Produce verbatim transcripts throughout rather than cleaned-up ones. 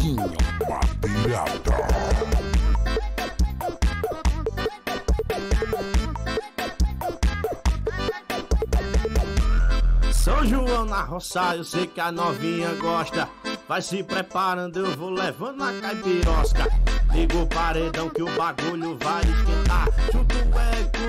Kinho Maderada. São João na roça, eu sei que a novinha gosta. Vai se preparando, eu vou levando a caipirosca. Liga o paredão que o bagulho vai esquentar. Junto é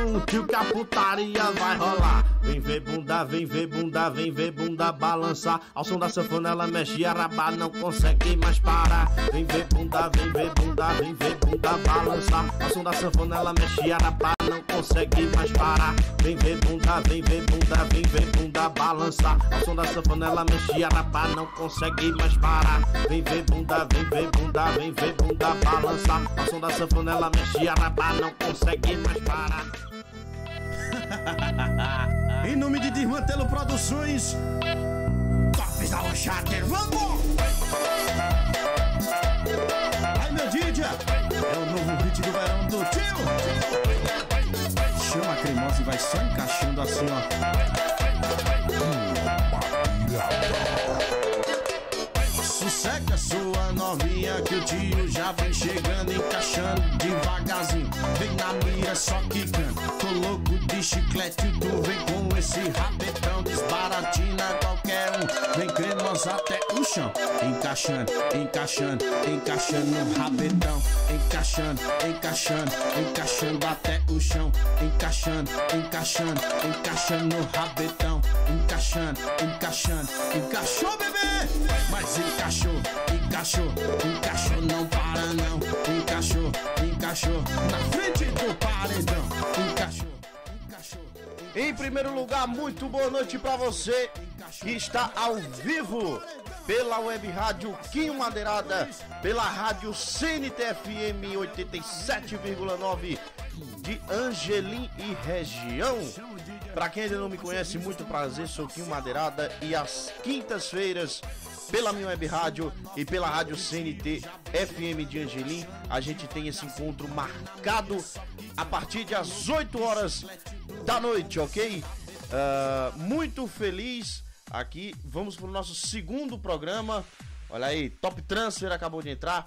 com o tio que a putaria vai rolar. Vem ver bunda, vem ver bunda, vem ver bunda balançar. Ao som da sanfona ela mexe e a raba não consegue mais parar. Vem ver bunda, vem ver bunda, vem ver bunda balançar. Ao som da sanfona ela mexe e a raba não consegue mais parar. Vem ver bunda, vem ver bunda, vem ver bunda balançar. Ao som da sanfona ela mexe e a raba não consegue mais parar. Vem ver bunda, vem ver bunda, vem ver bunda balançar. Ao som da sanfona ela mexe e a raba não consegue mais parar. Em nome de Desmantelo Produções, Top da Rochater, vamos! Ai meu Didia, é o novo hit do verão do tio. Chama a cremosa e vai só encaixando assim, ó. Sossega sua novinha que o tio já vem chegando, encaixando devagarzinho. Vem na mira só quicando, tô louco de chiclete. Tu vem com esse rabetão, desbaratina qualquer um. Vem cremosa até o chão, encaixando, encaixando, encaixando no rabetão. Encaixando, encaixando, encaixando até o chão. Encaixando, encaixando, encaixando no rabetão. Encaixando, encaixando, encaixou bebê, mas encaixou. Encaixou, encaixou, encaixou, não para não. Encaixou, encaixou, na frente do paredão. Encaixou, encaixou. Em primeiro lugar, muito boa noite pra você que está ao vivo pela web rádio Kinho Maderada, pela rádio C N T F M oitenta e sete vírgula nove de Angelim e região. Pra quem ainda não me conhece, muito prazer, sou Kinho Maderada e às quintas-feiras pela minha web rádio e pela rádio C N T F M de Angelim, a gente tem esse encontro marcado a partir das oito horas da noite, ok? Uh, muito feliz aqui, vamos para o nosso segundo programa. Olha aí, Top Transfer acabou de entrar.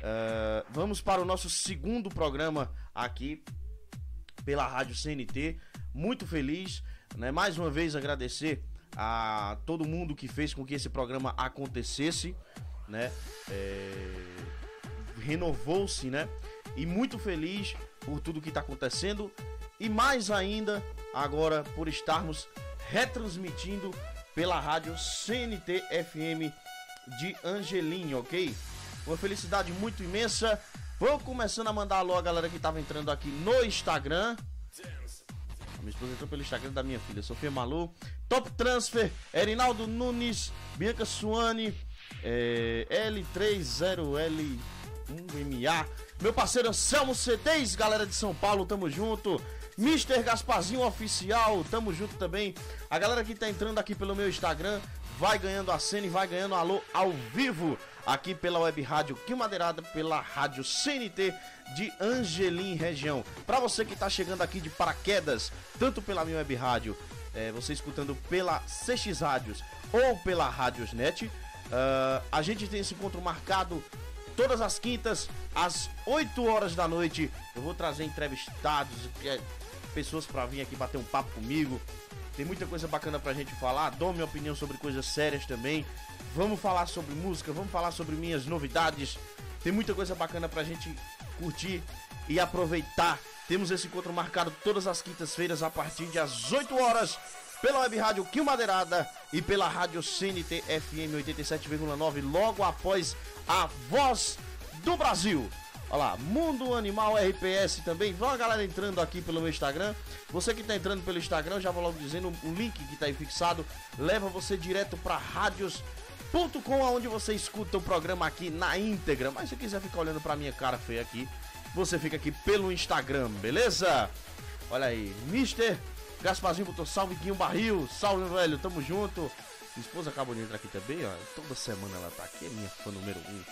Uh, vamos para o nosso segundo programa aqui pela rádio C N T. Muito feliz, né? Mais uma vez agradecer a todo mundo que fez com que esse programa acontecesse, né? É... Renovou-se, né? E muito feliz por tudo que está acontecendo. E mais ainda, agora por estarmos retransmitindo pela rádio C N T F M de Angelim, ok? Uma felicidade muito imensa. Vou começando a mandar alô a galera que estava entrando aqui no Instagram. Minha esposa entrou pelo Instagram da minha filha, Sofia Malu. Top Transfer, Erinaldo Nunes, Bianca Suani, é, L trinta L um M A. Meu parceiro Anselmo Cetez, galera de São Paulo, tamo junto. mister Gaspazinho Oficial, tamo junto também. A galera que tá entrando aqui pelo meu Instagram vai ganhando a cena e vai ganhando alô ao vivo aqui pela web rádio Kinho Maderada, pela rádio C N T de Angelim região. Para você que tá chegando aqui de paraquedas, tanto pela minha web rádio, é, você escutando pela C X Rádios ou pela Rádiosnet, uh, a gente tem esse encontro marcado todas as quintas às oito horas da noite. Eu vou trazer entrevistados, pessoas para vir aqui bater um papo comigo. Tem muita coisa bacana pra gente falar, dou minha opinião sobre coisas sérias também. Vamos falar sobre música, vamos falar sobre minhas novidades. Tem muita coisa bacana pra gente curtir e aproveitar. Temos esse encontro marcado todas as quintas-feiras a partir das oito horas pela web rádio Kinho Maderada e pela rádio C N T F M oitenta e sete vírgula nove, logo após a Voz do Brasil. Olha lá, Mundo Animal R P S também. Vão a galera entrando aqui pelo meu Instagram. Você que tá entrando pelo Instagram, já vou logo dizendo, o link que tá aí fixado leva você direto para radios ponto com, aonde você escuta o programa aqui na íntegra. Mas se quiser ficar olhando pra minha cara feia aqui, você fica aqui pelo Instagram, beleza? Olha aí, mister Gaspazinho botou salve Guinho Barril. Salve, velho, tamo junto. Minha esposa acabou de entrar aqui também, ó. Toda semana ela tá aqui, é minha fã número um.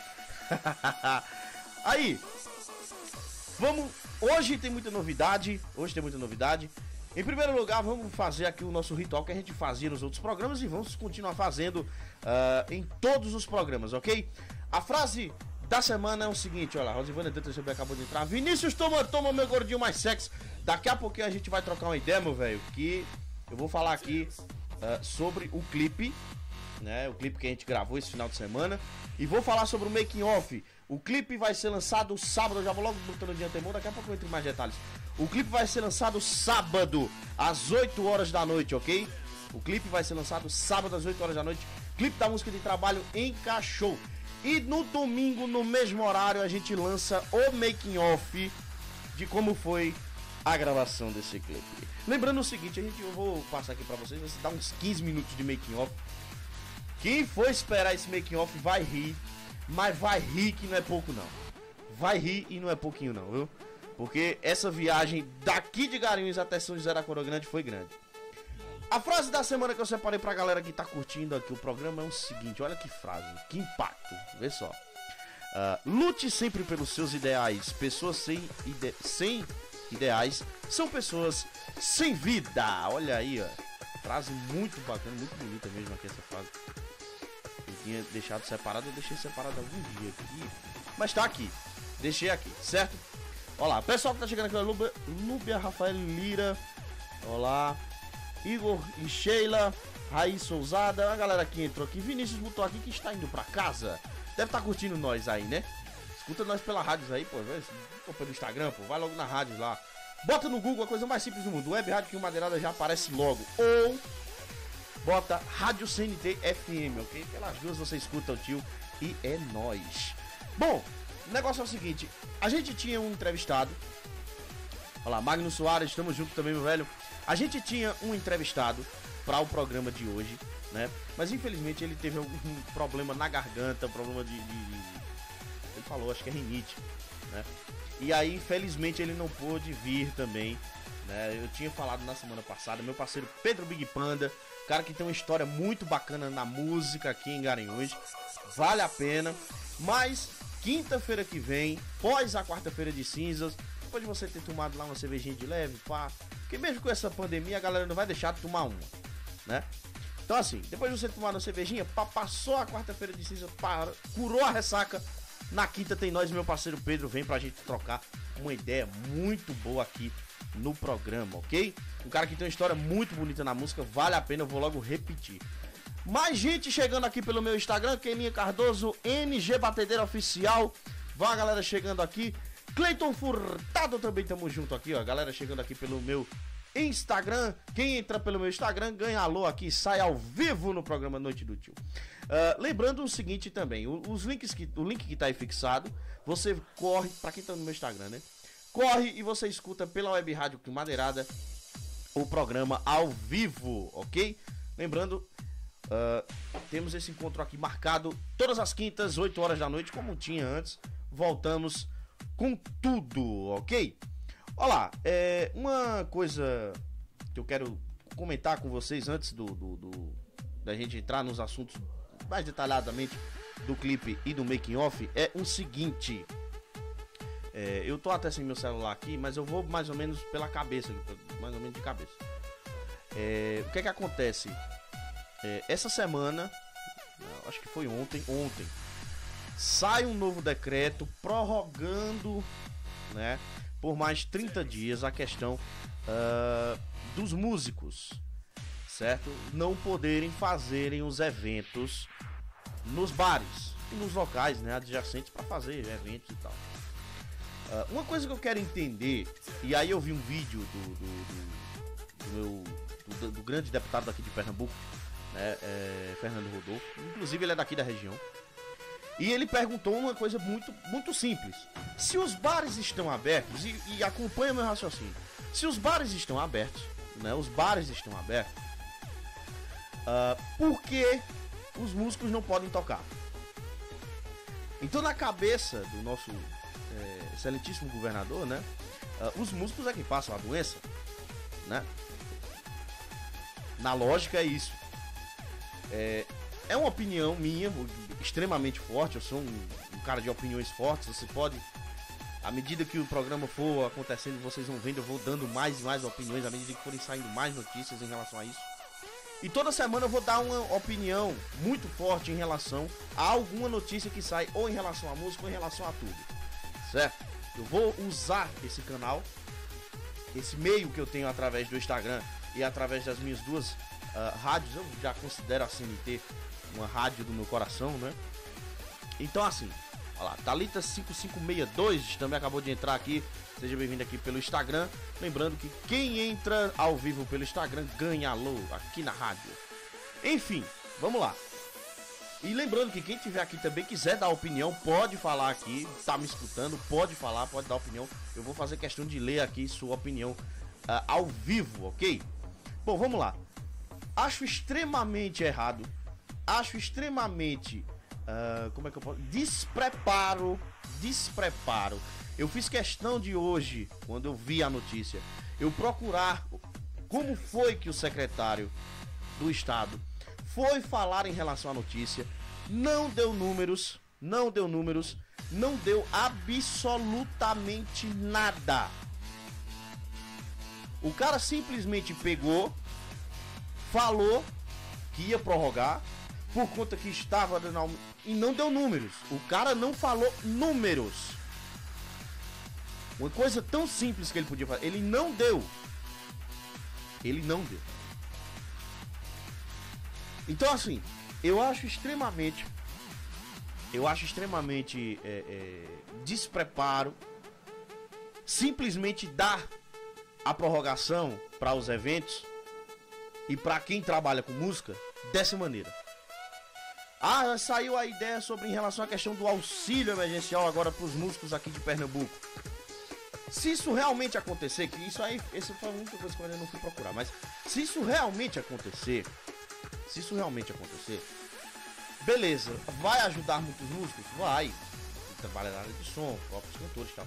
Aí, vamos, hoje tem muita novidade, hoje tem muita novidade. Em primeiro lugar, vamos fazer aqui o nosso ritual que a gente fazia nos outros programas e vamos continuar fazendo uh, em todos os programas, ok? A frase da semana é o seguinte, olha lá, Rosivana Dutra acabou de entrar. Vinícius Toma Toma, meu gordinho mais sexy. Daqui a pouquinho a gente vai trocar uma ideia, meu velho, que eu vou falar aqui uh, sobre o clipe, né? O clipe que a gente gravou esse final de semana. E vou falar sobre o making off. O clipe vai ser lançado sábado, eu já vou logo botando de antemão, daqui a pouco eu entro em mais detalhes. O clipe vai ser lançado sábado, às oito horas da noite, ok? O clipe vai ser lançado sábado, às oito horas da noite. Clipe da música de trabalho encaixou. E no domingo, no mesmo horário, a gente lança o making off de como foi a gravação desse clipe. Lembrando o seguinte, a gente, eu vou passar aqui pra vocês, vai dar uns quinze minutos de making off. Quem for esperar esse making off vai rir, mas vai rir que não é pouco não. Vai rir e não é pouquinho não, viu? Porque essa viagem daqui de Garanhuns até São José da Coroa Grande foi grande. A frase da semana que eu separei pra galera que tá curtindo aqui o programa é o seguinte, olha que frase, que impacto, vê só. Uh, lute sempre pelos seus ideais, pessoas sem, ide sem ideais são pessoas sem vida. Olha aí, ó, frase muito bacana, muito bonita mesmo aqui essa frase. Eu tinha deixado separado, eu deixei separado algum dia aqui, mas tá aqui, deixei aqui, certo? Olá, pessoal que tá chegando aqui, Núbia, Núbia Rafael Lira, olá. Igor e Sheila Raiz Sousada, a galera que entrou aqui. Vinícius botou aqui que está indo pra casa. Deve estar curtindo nós aí, né? Escuta nós pela rádio aí, pô. Pelo Instagram, pô. Vai logo na rádio lá. Bota no Google a coisa mais simples do mundo. Web Rádio Kinho Maderada já aparece logo. Ou bota Rádio C N T F M, ok? Pelas duas você escuta o tio e é nóis. Bom, o negócio é o seguinte. A gente tinha um entrevistado. Olha lá, Magno Soares, estamos junto também, meu velho. A gente tinha um entrevistado para o programa de hoje, né? Mas infelizmente ele teve algum problema na garganta, problema de... de, de... ele falou, acho que é rinite, né? E aí, infelizmente, ele não pôde vir também, né? Eu tinha falado na semana passada, meu parceiro Pedro Big Panda, cara que tem uma história muito bacana na música aqui em Garanhuns, vale a pena. Mas, quinta-feira que vem, pós a quarta-feira de cinzas, depois de você ter tomado lá uma cervejinha de leve, pá... Porque mesmo com essa pandemia, a galera não vai deixar de tomar uma, né? Então assim, depois de você tomar uma cervejinha, pá, passou a quarta-feira de cinza, pá, curou a ressaca. Na quinta tem nós e meu parceiro Pedro vem pra gente trocar uma ideia muito boa aqui no programa, ok? Um cara que tem uma história muito bonita na música, vale a pena, eu vou logo repetir. Mais gente chegando aqui pelo meu Instagram, Keninha Cardoso, N G Batedeira Oficial. Vai a galera chegando aqui. Cleiton Furtado também, tamo junto aqui, ó. Galera chegando aqui pelo meu Instagram. Quem entra pelo meu Instagram ganha alô aqui, sai ao vivo no programa Noite do Tio. Uh, lembrando o seguinte também, os links que, o link que tá aí fixado, você corre, pra quem tá no meu Instagram, né? Corre e você escuta pela Web Rádio Kinho Maderada o programa ao vivo, ok? Lembrando, uh, temos esse encontro aqui marcado todas as quintas, oito horas da noite, como tinha antes. Voltamos com tudo, ok? Olha lá, é, uma coisa que eu quero comentar com vocês antes do, do, do da gente entrar nos assuntos mais detalhadamente do clipe e do making off é o seguinte. É, eu tô até sem meu celular aqui, mas eu vou mais ou menos pela cabeça, mais ou menos de cabeça. É, o que é que acontece? É, essa semana, acho que foi ontem, ontem. Sai um novo decreto prorrogando, né, por mais trinta dias a questão uh, dos músicos, certo? Não poderem fazerem os eventos nos bares e nos locais, né, adjacentes para fazer eventos e tal. Uh, uma coisa que eu quero entender, e aí eu vi um vídeo do, do, do, do, meu, do, do grande deputado daqui de Pernambuco, né, é, Fernando Rodolfo, inclusive ele é daqui da região. E ele perguntou uma coisa muito, muito simples. Se os bares estão abertos, e, e acompanha meu raciocínio, se os bares estão abertos, né, os bares estão abertos, uh, por que os músicos não podem tocar? Então na cabeça do nosso é, excelentíssimo governador, né, uh, os músicos é que passam a doença, né? Na lógica é isso. É... É uma opinião minha, extremamente forte, eu sou um, um cara de opiniões fortes, você pode, à medida que o programa for acontecendo, vocês vão vendo, eu vou dando mais e mais opiniões, à medida que forem saindo mais notícias em relação a isso. E toda semana eu vou dar uma opinião muito forte em relação a alguma notícia que sai, ou em relação à música, ou em relação a tudo, certo? Eu vou usar esse canal, esse meio que eu tenho através do Instagram e através das minhas duas uh, rádios. Eu já considero a C N T uma rádio do meu coração, né? Então assim, olha lá, Thalita cinco cinco seis dois também acabou de entrar aqui. Seja bem-vindo aqui pelo Instagram. Lembrando que quem entra ao vivo pelo Instagram ganha alô aqui na rádio. Enfim, vamos lá. E lembrando que quem tiver aqui também quiser dar opinião, pode falar aqui. Tá me escutando, pode falar, pode dar opinião. Eu vou fazer questão de ler aqui sua opinião uh, ao vivo, ok? Bom, vamos lá. Acho extremamente errado. Acho extremamente... Uh, como é que eu posso... Despreparo. Despreparo. Eu fiz questão de hoje, quando eu vi a notícia, eu procurar como foi que o secretário do Estado foi falar em relação à notícia. Não deu números, não deu números, não deu absolutamente nada. O cara simplesmente pegou, falou que ia prorrogar por conta que estava dando, e não deu números. O cara não falou números. Uma coisa tão simples que ele podia fazer, ele não deu. Ele não deu. Então assim, eu acho extremamente, eu acho extremamente é, é, despreparo simplesmente dar a prorrogação para os eventos e para quem trabalha com música dessa maneira. Ah, saiu a ideia sobre em relação à questão do auxílio emergencial agora para os músicos aqui de Pernambuco. Se isso realmente acontecer, que isso aí, essa foi a única coisa que eu não fui procurar, mas se isso realmente acontecer, se isso realmente acontecer, beleza, vai ajudar muitos músicos? Vai. Trabalha na área de som, próprios cantores e tal.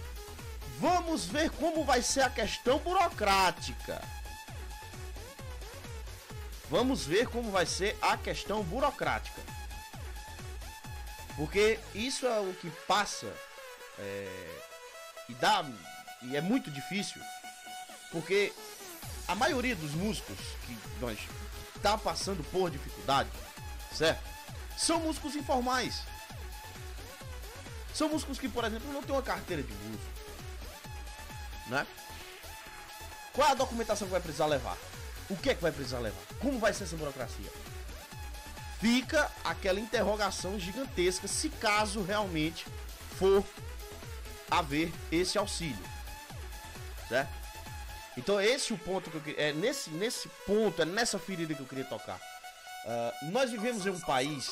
Vamos ver como vai ser a questão burocrática. Vamos ver como vai ser a questão burocrática. Porque isso é o que passa é, e dá... E é muito difícil, porque a maioria dos músicos que nós tá passando por dificuldade, certo? São músicos informais. São músicos que, por exemplo, não tem uma carteira de músico, né? Qual é a documentação que vai precisar levar? O que é que vai precisar levar? Como vai ser essa burocracia? Fica aquela interrogação gigantesca se caso realmente for haver esse auxílio. Certo? Então esse é o ponto que eu queria, é nesse, nesse ponto, é nessa ferida que eu queria tocar. Uh, nós vivemos em um país,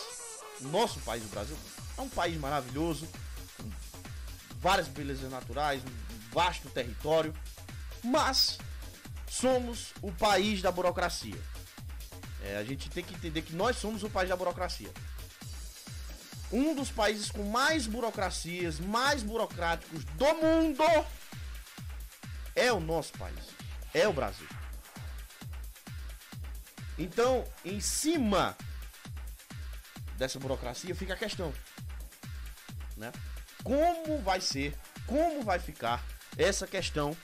nosso país, o Brasil, é um país maravilhoso, com várias belezas naturais, um vasto território, mas somos o país da burocracia. É, a gente tem que entender que nós somos o país da burocracia. Um dos países com mais burocracias, mais burocráticos do mundo... É o nosso país, é o Brasil. Então, em cima dessa burocracia fica a questão, né? Como vai ser, como vai ficar essa questão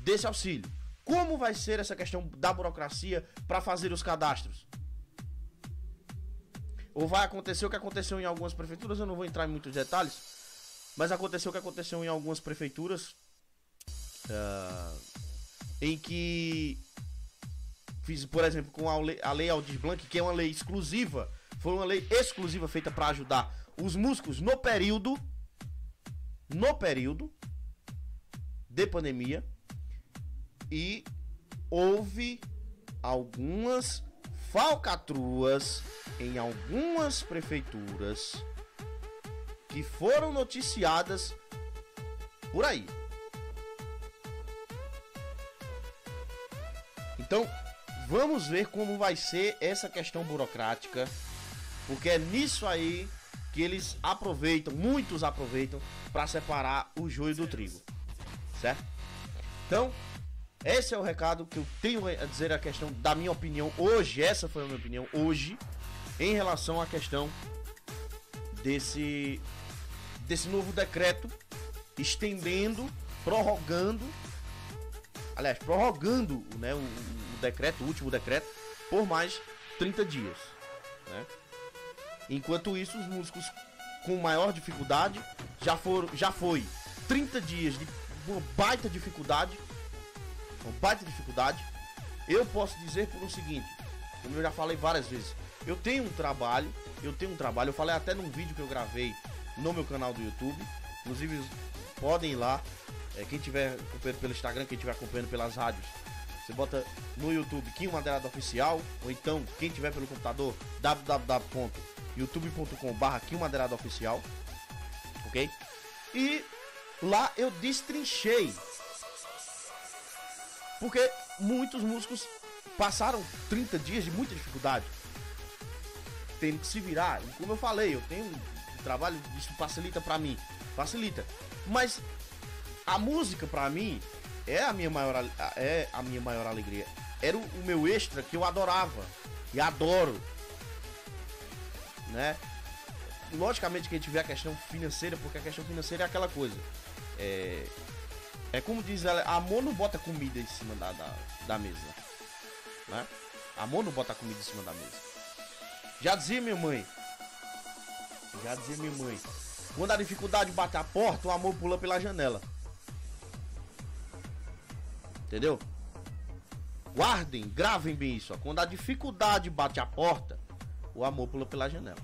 desse auxílio? Como vai ser essa questão da burocracia para fazer os cadastros? Ou vai acontecer o que aconteceu em algumas prefeituras, eu não vou entrar em muitos detalhes, mas aconteceu o que aconteceu em algumas prefeituras... Uh, em que fiz, por exemplo, com a lei, a lei Aldir Blanc, que é uma lei exclusiva, foi uma lei exclusiva feita para ajudar os músicos no período no período de pandemia, e houve algumas falcatruas em algumas prefeituras que foram noticiadas por aí. Então, vamos ver como vai ser essa questão burocrática, porque é nisso aí que eles aproveitam, muitos aproveitam, para separar o joio do trigo, certo? Então, esse é o recado que eu tenho a dizer, a questão da minha opinião hoje, essa foi a minha opinião hoje, em relação à questão desse, desse novo decreto, estendendo, prorrogando, aliás, prorrogando, né, o, o decreto, o último decreto, por mais trinta dias, né? Enquanto isso, os músicos com maior dificuldade já foram, já foi trinta dias de uma baita dificuldade, uma baita dificuldade. Eu posso dizer por o seguinte, como eu já falei várias vezes, eu tenho um trabalho, eu tenho um trabalho, eu falei até num vídeo que eu gravei no meu canal do YouTube, inclusive podem ir lá, é, quem tiver acompanhando pelo Instagram, quem tiver acompanhando pelas rádios, você bota no YouTube Kinho Maderada Oficial, ou então quem tiver pelo computador www ponto youtube ponto com barra Kinho Maderada Oficial, ok? E lá eu destrinchei, porque muitos músicos passaram trinta dias de muita dificuldade, tendo que se virar. E como eu falei, eu tenho um trabalho, isso facilita pra mim, facilita. Mas a música pra mim é a minha maior, é a minha maior alegria. Era o, o meu extra que eu adorava e adoro, né? Logicamente que a gente vê a questão financeira, porque a questão financeira é aquela coisa. É, é como diz ela, a amor não bota comida em cima da, da, da mesa, né? A amor não bota comida em cima da mesa. Já dizia minha mãe, já dizia minha mãe, quando a dificuldade bate a porta, o amor pula pela janela. Entendeu? Guardem, gravem bem isso, ó. Quando a dificuldade bate a porta, o amor pula pela janela.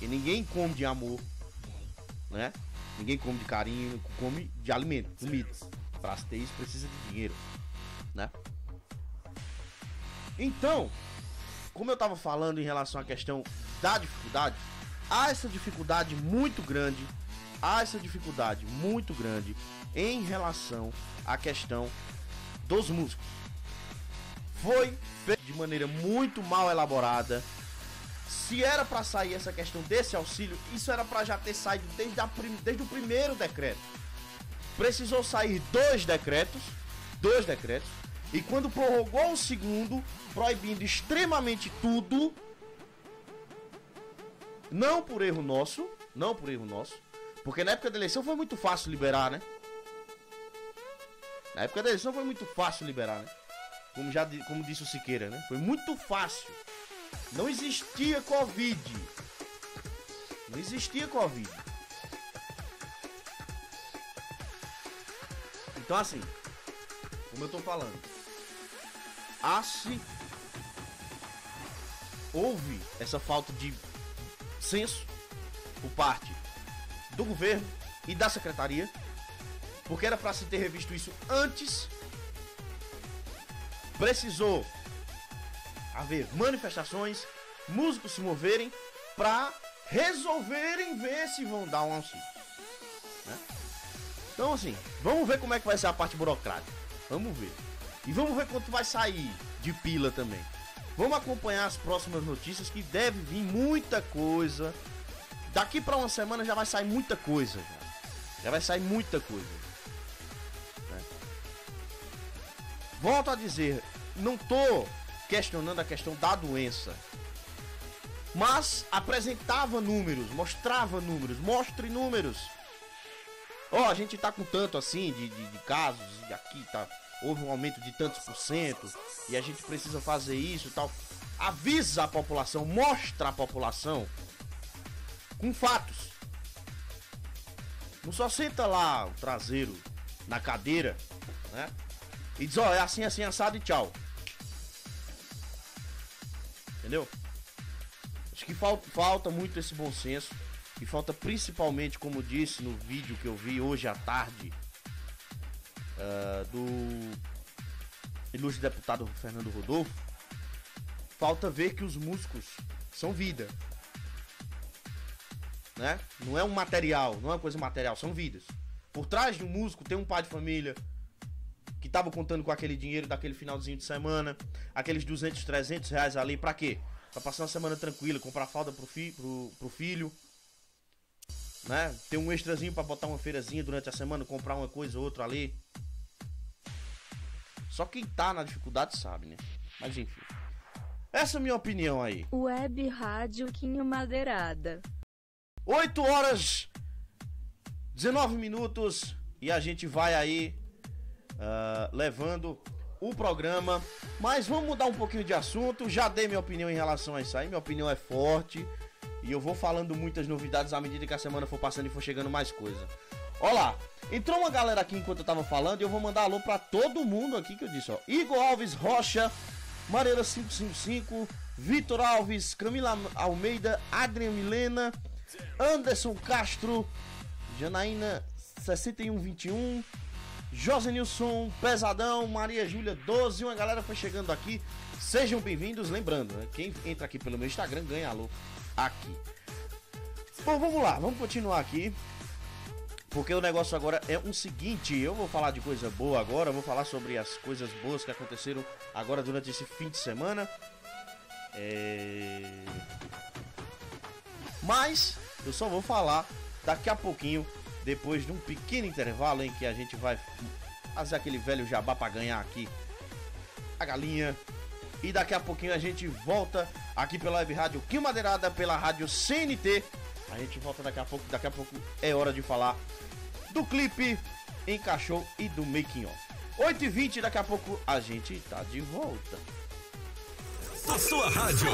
E ninguém come de amor, né? Ninguém come de carinho, come de alimento, comida. Pra ter isso precisa de dinheiro, né? Então, como eu tava falando em relação à questão da dificuldade, há essa dificuldade muito grande, há essa dificuldade muito grande em relação à questão dos músicos. Foi feito de maneira muito mal elaborada. Se era para sair essa questão desse auxílio, isso era para já ter saído desde, a prim... desde o primeiro decreto. Precisou sair dois decretos, dois decretos, e quando prorrogou o segundo, proibindo extremamente tudo, não por erro nosso, não por erro nosso, porque na época da eleição foi muito fácil liberar, né? Na época da eleição foi muito fácil liberar, né? Como, já, como disse o Siqueira, né? Foi muito fácil. Não existia Covid. Não existia Covid. Então assim, como eu tô falando, assim, houve essa falta de senso por parte do governo e da secretaria, porque era para se ter revisto isso antes. Precisou haver manifestações, músicos se moverem para resolverem ver se vão dar um auxílio, né? Então assim, vamos ver como é que vai ser a parte burocrática, vamos ver, e vamos ver quanto vai sair de pila também. Vamos acompanhar as próximas notícias, que deve vir muita coisa. Daqui para uma semana já vai sair muita coisa, já, já vai sair muita coisa, né? Volto a dizer, não tô questionando a questão da doença, mas apresentava números, mostrava números, mostre números. Ó, oh, a gente tá com tanto assim de, de, de casos, e aqui tá, houve um aumento de tantos por cento, e a gente precisa fazer isso e tal. Avisa a população, mostra a população com fatos. Não só senta lá o traseiro na cadeira, né? E diz, ó, oh, é assim, assim, assado e tchau. Entendeu? Acho que falta, falta muito esse bom senso. E falta principalmente, como disse no vídeo que eu vi hoje à tarde, uh, do ilustre deputado Fernando Rodolfo, falta ver que os músicos são vida, né? Não é um material, não é uma coisa material, são vidas. Por trás de um músico tem um pai de família que tava contando com aquele dinheiro daquele finalzinho de semana, aqueles duzentos, trezentos reais ali, pra quê? Pra passar uma semana tranquila, comprar fralda pro, fi, pro, pro filho, né? Ter um extrazinho pra botar uma feirazinha durante a semana, comprar uma coisa ou outra ali. Só quem tá na dificuldade sabe, né? Mas enfim, essa é a minha opinião aí. Web Rádio Kinho Maderada. oito horas, dezenove minutos, e a gente vai aí... Uh, levando o programa. Mas vamos mudar um pouquinho de assunto. Já dei minha opinião em relação a isso aí. Minha opinião é forte. E eu vou falando muitas novidades à medida que a semana for passando e for chegando mais coisa. Olha lá. Entrou uma galera aqui enquanto eu tava falando e eu vou mandar alô pra todo mundo aqui que eu disse, ó. Igor Alves Rocha, Mareira quinhentos e cinquenta e cinco, Vitor Alves, Camila Almeida, Adrian Milena, Anderson Castro, Janaína sessenta e um vinte e um, Josenilson Pesadão, Maria Júlia doze, uma galera foi chegando aqui. Sejam bem-vindos, lembrando, né, quem entra aqui pelo meu Instagram ganha alô aqui. Bom, vamos lá, vamos continuar aqui. Porque o negócio agora é o seguinte, eu vou falar de coisa boa agora, eu vou falar sobre as coisas boas que aconteceram agora durante esse fim de semana. É... Mas eu só vou falar daqui a pouquinho, depois de um pequeno intervalo em que a gente vai fazer aquele velho jabá pra ganhar aqui a galinha. E daqui a pouquinho a gente volta aqui pela Web Rádio Kinho Maderada, pela Rádio C N T. A gente volta daqui a pouco, daqui a pouco é hora de falar do clipe Encaixou e do making off. oito e vinte, daqui a pouco a gente tá de volta. A sua rádio,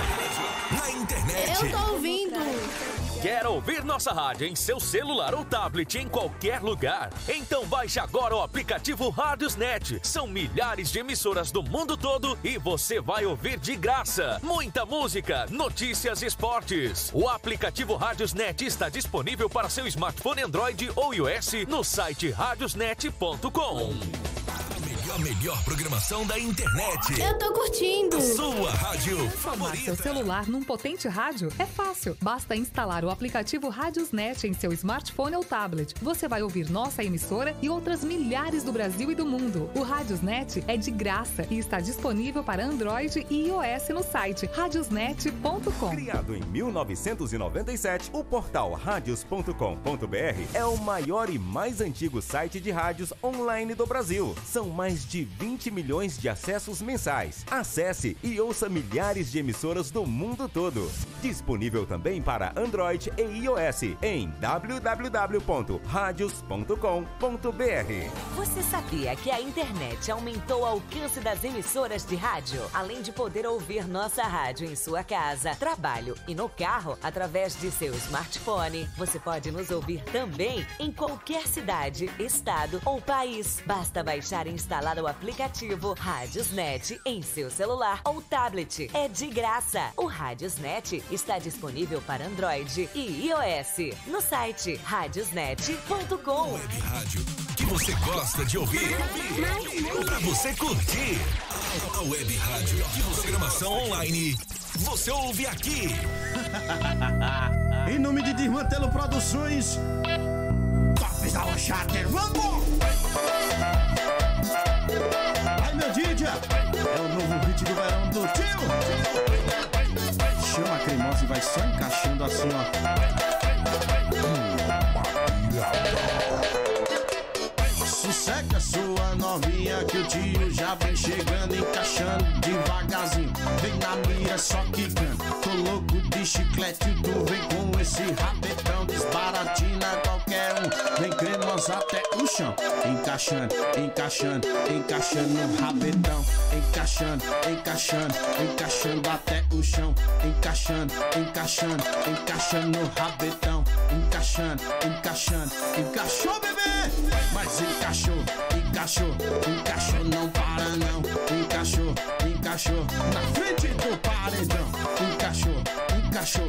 na internet. Eu tô ouvindo. Quer ouvir nossa rádio em seu celular ou tablet em qualquer lugar? Então baixe agora o aplicativo RádiosNet. São milhares de emissoras do mundo todo e você vai ouvir de graça. Muita música, notícias e esportes. O aplicativo RádiosNet está disponível para seu smartphone Android ou iOS no site radiosnet ponto com. A melhor programação da internet. Eu tô curtindo. A sua rádio transformar favorita. Seu celular num potente rádio é fácil. Basta instalar o aplicativo RádiosNet em seu smartphone ou tablet. Você vai ouvir nossa emissora e outras milhares do Brasil e do mundo. O RádiosNet é de graça e está disponível para Android e iOS no site radiosnet ponto com. Criado em mil novecentos e noventa e sete, o portal radios ponto com ponto br é o maior e mais antigo site de rádios online do Brasil. São mais de vinte milhões de acessos mensais. Acesse e ouça milhares de emissoras do mundo todo. Disponível também para Android e iOS em w w w ponto radios ponto com ponto br. Você sabia que a internet aumentou o alcance das emissoras de rádio? Além de poder ouvir nossa rádio em sua casa, trabalho e no carro através de seu smartphone, você pode nos ouvir também em qualquer cidade, estado ou país. Basta baixar e instalar o aplicativo RádiosNet em seu celular ou tablet. É de graça. O RádiosNet está disponível para Android e iOS no site radiosnet ponto com. Web rádio que você gosta de ouvir ou para você curtir. A Web Rádio de programação online. Você ouve aqui. Em nome de Desmantelo Produções, Tops da Rochater. Vamos! Ai meu Didia, é o novo hit do verão do tio. Chama a cremosa e vai só encaixando assim, ó. Sossega a sua novinha que o tio já vem chegando, encaixando devagarzinho. Vem na mira só que canta. Tô louco de chiclete, tu vem com esse rabetão, desbaratina qualquer um. Vem cremosa até o chão, encaixando, encaixando, encaixando no rabetão, encaixando, encaixando, encaixando até o chão, encaixando, encaixando, encaixando no rabetão, encaixando, encaixando, encaixou bebê, mas encaixou, encaixou, encaixou não para não, encaixou, encaixou na frente do paredão, encaixou, encaixou,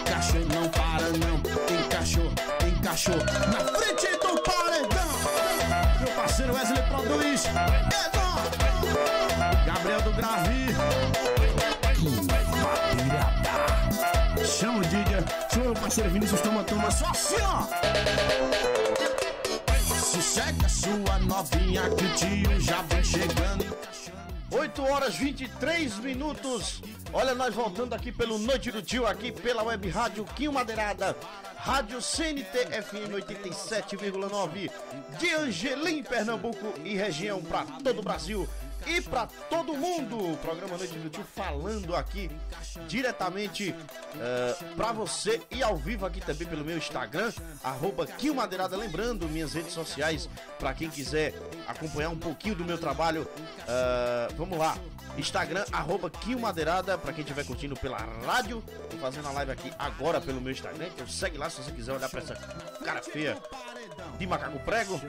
encaixou não para não, encaixou, encaixou na frente do paredão. Meu parceiro Wesley produz, é bom. Gabriel do Gravi, chama o Didia, chama meu parceiro Vinícius Toma Toma, só assim ó. Sossega sua novinha que o tio já vem chegando, encaixando. Oito horas e vinte e três minutos. Olha, nós voltando aqui pelo Noite do Tio, aqui pela Web Rádio Kinho Maderada, Rádio C N T F M oitenta e sete vírgula nove de Angelim, Pernambuco e região, para todo o Brasil. e pra todo mundo. O programa Noite Infantil falando aqui diretamente uh, pra você e ao vivo aqui também pelo meu Instagram, arroba Kinho Maderada. Lembrando, minhas redes sociais, pra quem quiser acompanhar um pouquinho do meu trabalho, uh, vamos lá. Instagram, arroba Kinho Maderada, pra quem estiver curtindo pela rádio. Tô fazendo a live aqui agora pelo meu Instagram, então segue lá se você quiser olhar pra essa cara feia de macaco prego. uh,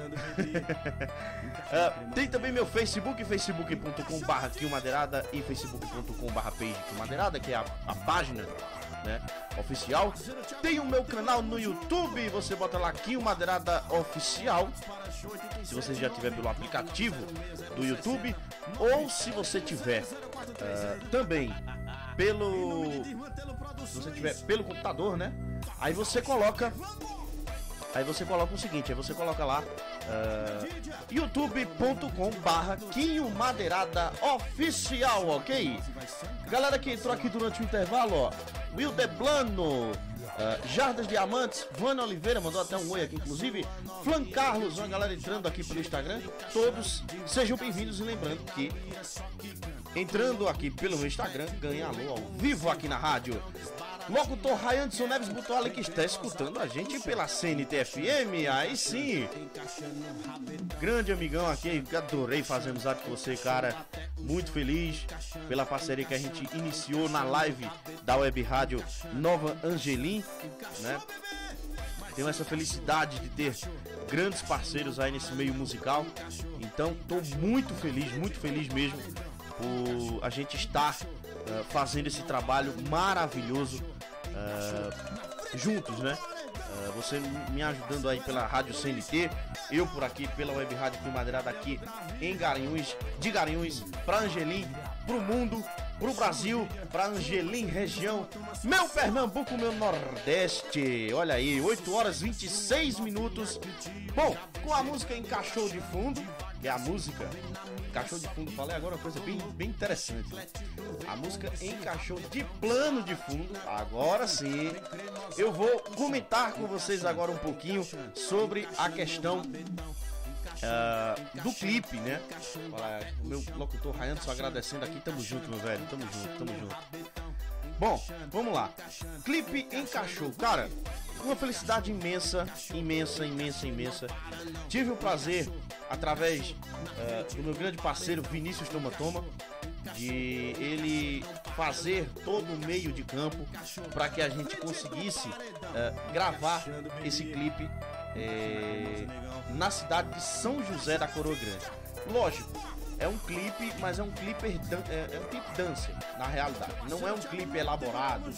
Tem também meu Facebook, facebook ponto com barra Kinho Maderada e facebook ponto com barra page Kinho Maderada, que é a, a página, né, oficial. Tem o meu canal no YouTube, você bota lá Kinho Maderada Oficial, se você já tiver pelo aplicativo do YouTube, ou se você tiver uh, também pelo, se você tiver pelo computador, né, aí você coloca, aí você coloca o seguinte, aí você coloca lá uh, youtube ponto com barra Kinho Maderada Oficial, ok? Galera que entrou aqui durante o intervalo, ó, Wilder Plano, uh, Jardas Diamantes, Vana Oliveira mandou até um oi aqui, inclusive Flan Carlos, uma galera entrando aqui pelo Instagram. Todos sejam bem-vindos e lembrando que entrando aqui pelo meu Instagram, ganha alô ao vivo aqui na rádio. Locutor Rayandson Neves Butola, que está escutando a gente pela C N T F M, aí sim. Grande amigão aqui, adorei fazer amizade com você, cara. Muito feliz pela parceria que a gente iniciou na live da Web Rádio Nova Angelim, né? Tenho essa felicidade de ter grandes parceiros aí nesse meio musical. Então, tô muito feliz, muito feliz mesmo por a gente estar uh, fazendo esse trabalho maravilhoso uh, juntos, né? Uh, você me ajudando aí pela Rádio C N T, eu por aqui pela Web Rádio Kinho Maderada aqui em Garanhuns, de Garanhuns pra Angelim, pro mundo, pro Brasil, pra Angelim, região, meu Pernambuco, meu Nordeste. Olha aí, oito horas e vinte e seis minutos. Bom, com a música Encaixou de Fundo, que é a música Encaixou de Fundo, falei agora uma coisa bem, bem interessante, né? A música Encaixou de Plano de Fundo. Agora sim, eu vou comentar com vocês agora um pouquinho sobre a questão Uh, do clipe, né? Olha, o meu locutor Ryan só agradecendo aqui. Tamo junto, meu velho, tamo junto, tamo junto. Bom, vamos lá. Clipe Encaixou, cara, uma felicidade imensa, imensa, imensa, imensa. Tive o prazer, através uh, do meu grande parceiro Vinícius Toma Toma, de ele fazer todo o meio de campo para que a gente conseguisse uh, gravar esse clipe É, na cidade de São José da Coroa Grande. Lógico, é um clipe, mas é um clipe é, é um clipe dança, na realidade. Não é um clipe elaborado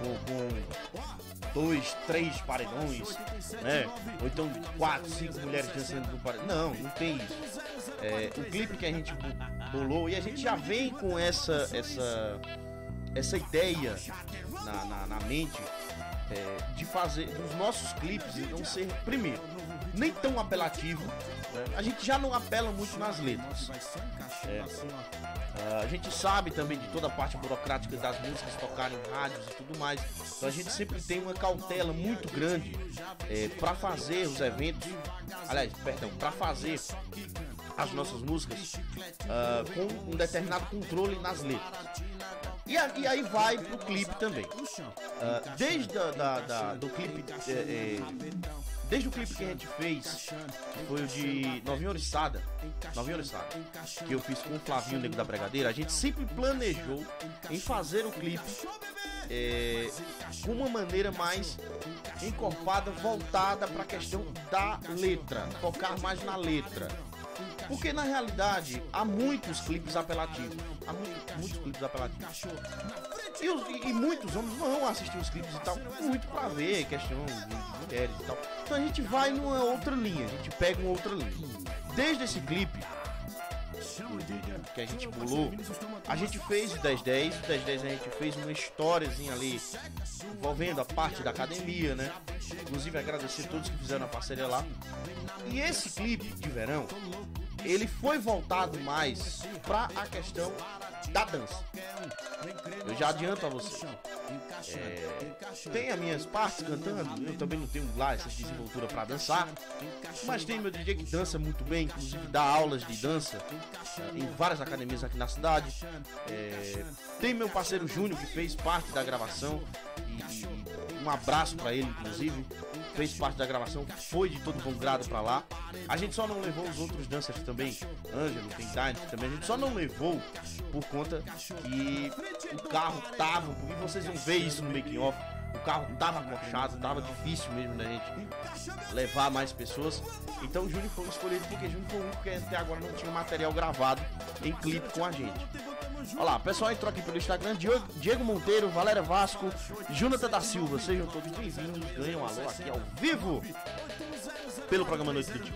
com, com dois, três paredões, né? Ou então quatro, cinco mulheres dançando no paredão. Não, não tem isso. É, o clipe que a gente bolou, e a gente já vem com essa essa essa ideia na, na, na mente. É, de fazer dos nossos clipes e não ser, primeiro, nem tão apelativo, né? A gente já não apela muito nas letras, é. A gente sabe também de toda a parte burocrática das músicas tocarem em rádios e tudo mais, então a gente sempre tem uma cautela muito grande é, para fazer os eventos, aliás, perdão, para fazer as nossas músicas uh, com um determinado controle nas letras. E, a, e aí vai pro clipe também. Uh, desde a, da, da, do clipe é, é, desde o clipe que a gente fez, que foi o de Novinha Oriçada, Novinha Oriçada, que eu fiz com o Flavinho Nego da Bregadeira, a gente sempre planejou em fazer o clipe é, com uma maneira mais encorpada, voltada para a questão da letra, focar mais na letra. Porque na realidade há muitos clipes apelativos. Há muito, muitos clipes apelativos. E, os, e, e muitos homens vão assistir os clipes e tal, muito pra ver questão de mulheres e tal. Então a gente vai numa outra linha, a gente pega uma outra linha. Desde esse clipe que a gente pulou, a gente fez o dez dez. O dez dez a gente fez uma historiazinha ali envolvendo a parte da academia, né? Inclusive agradecer a todos que fizeram a parceria lá. E esse clipe de verão, ele foi voltado mais para a questão da dança. Eu já adianto a você. É, tem as minhas partes cantando. Eu também não tenho lá essa desenvoltura pra dançar, mas tem meu D J que dança muito bem, inclusive dá aulas de dança é, em várias academias aqui na cidade. É, tem meu parceiro Júnior, que fez parte da gravação, e, e um abraço pra ele, inclusive. Fez parte da gravação, foi de todo bom grado pra lá. A gente só não levou os outros dancers também, Ângelo, tem Dine também, a gente só não levou por conta que o carro tava, e vocês vão ver isso no making off, o carro tava coxado, tava difícil mesmo da gente levar mais pessoas. Então o Júnior foi escolhido porque Júnior foi o único que até agora não tinha material gravado em clipe com a gente. Olha lá, pessoal, entrou aqui pelo Instagram, Diego, Diego Monteiro, Valéria Vasco, Jonathan da Silva, sejam todos bem-vindos, ganham um alô aqui ao vivo pelo programa Noite do Dia.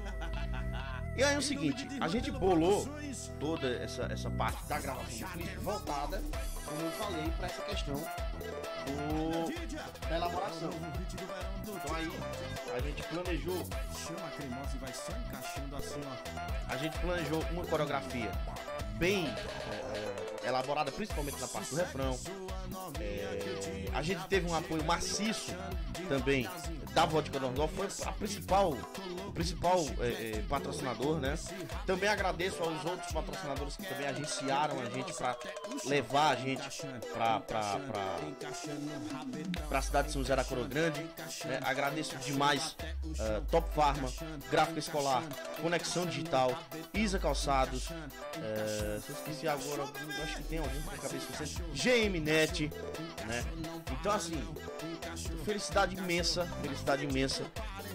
E aí é o seguinte, a gente bolou toda essa, essa parte da gravação voltada, como eu falei, para essa questão do, da elaboração. Então aí, a gente planejou a gente planejou uma coreografia bem elaborada, principalmente na parte do refrão. É, a gente teve um apoio maciço também da Vodka Normal, foi a principal, o principal é, é, patrocinador, né? Também agradeço aos outros patrocinadores que também agenciaram a gente para levar a gente para para a cidade de São José da Coroa Grande, né? Agradeço demais uh, Top Pharma, Gráfica Escolar, Conexão Digital, Isa Calçados, uh, se eu esqueci agora, acho que tem algum na cabeça de vocês, GMNet, né? Então assim, felicidade imensa, felicidade imensa.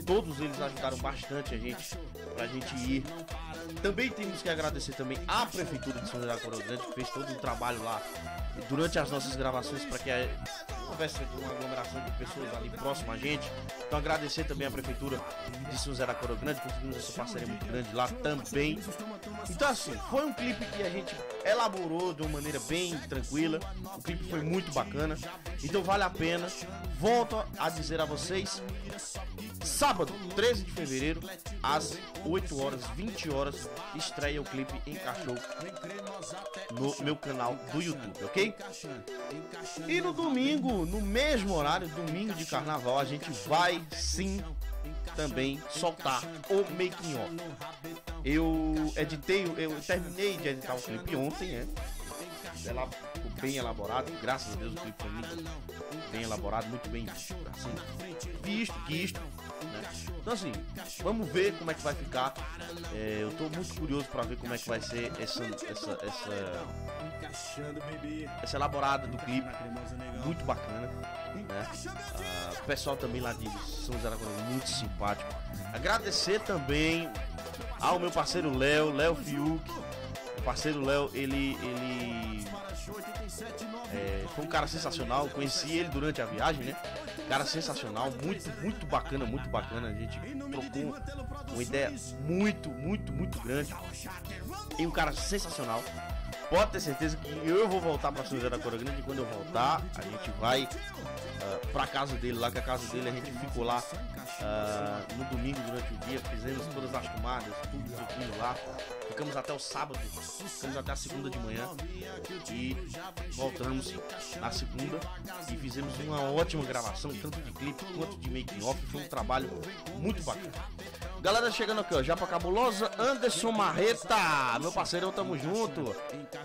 Todos eles ajudaram bastante a gente, pra gente ir. Também temos que agradecer também à Prefeitura de São José da Coroa Grande, que fez todo um trabalho lá durante as nossas gravações para que houvesse uma aglomeração de pessoas ali próximo a gente. Então agradecer também à Prefeitura de São José da Coroa Grande, conseguimos essa parceria muito grande lá também. Então assim, foi um clipe que a gente elaborou de uma maneira bem tranquila. O clipe foi muito bacana, então vale a pena. Volto a dizer a vocês, sábado, treze de fevereiro, às oito horas, vinte horas, estreia o clipe Encaixou no meu canal do YouTube, ok? E no domingo, no mesmo horário, domingo de carnaval, a gente vai sim também soltar o making of. Eu editei, eu terminei de editar o clipe ontem, né? Ela ficou bem elaborado, graças a Deus o clipe foi muito bem elaborado, muito bem visto, assim, visto, visto, né? Então assim, vamos ver como é que vai ficar. É, eu tô muito curioso para ver como é que vai ser essa essa essa, essa elaborada do clipe, muito bacana, né? Ah, o pessoal também lá de São José da Coroa muito simpático. Agradecer também ao meu parceiro Léo, Léo Fiuk. O parceiro Léo, ele ele é, foi um cara sensacional, conheci ele durante a viagem, né? Cara sensacional, muito, muito bacana, muito bacana. A gente trocou uma ideia muito, muito, muito grande. E um cara sensacional. Pode ter certeza que eu vou voltar para São José da Coroa Grande. E quando eu voltar, a gente vai uh, para casa dele lá, que a casa dele a gente ficou lá uh, no domingo durante o dia. Fizemos todas as tomadas, tudo aquilo lá. Ficamos até o sábado, ficamos até a segunda de manhã e voltamos na segunda e fizemos uma ótima gravação, tanto de clipe quanto de make-off, foi um trabalho muito bacana. Galera chegando aqui, ó, Japa Cabulosa, Anderson Marreta, meu parceiro, tamo junto.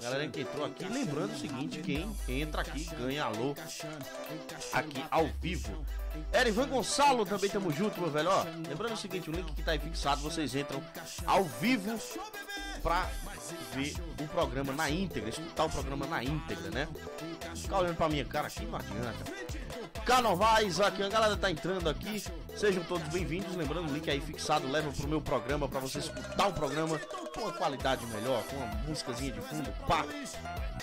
Galera que entrou aqui, lembrando o seguinte, quem entra aqui ganha alô aqui ao vivo. Erivan Gonçalo, também tamo junto, meu velho, ó. Lembrando o seguinte, o link que tá aí fixado, vocês entram ao vivo pra ver o programa na íntegra, escutar o programa na íntegra, né? Ficar olhando pra minha cara aqui não adianta. Carnovais aqui, a galera tá entrando aqui. Sejam todos bem-vindos. Lembrando, o link aí fixado leva pro meu programa, pra você escutar o programa com uma qualidade melhor, com uma músicazinha de fundo, pá.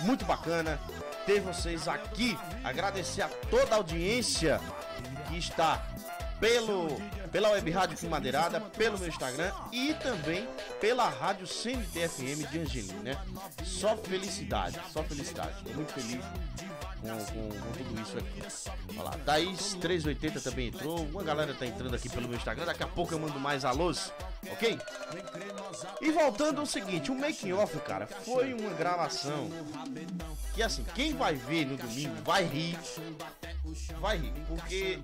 Muito bacana ter vocês aqui. Agradecer a toda a audiência que está pelo, pela Web Rádio Kinho Maderada, pelo meu Instagram e também pela Rádio C N T F M de Angelim, né? Só felicidade, só felicidade. Tô muito feliz com, com, com tudo isso aqui. Olha lá, Thaís três oitenta também entrou. Uma galera tá entrando aqui pelo meu Instagram. Daqui a pouco eu mando mais alôs, ok? E voltando ao seguinte, o making off, cara, foi uma gravação que assim, quem vai ver no domingo vai rir. Vai rir, porque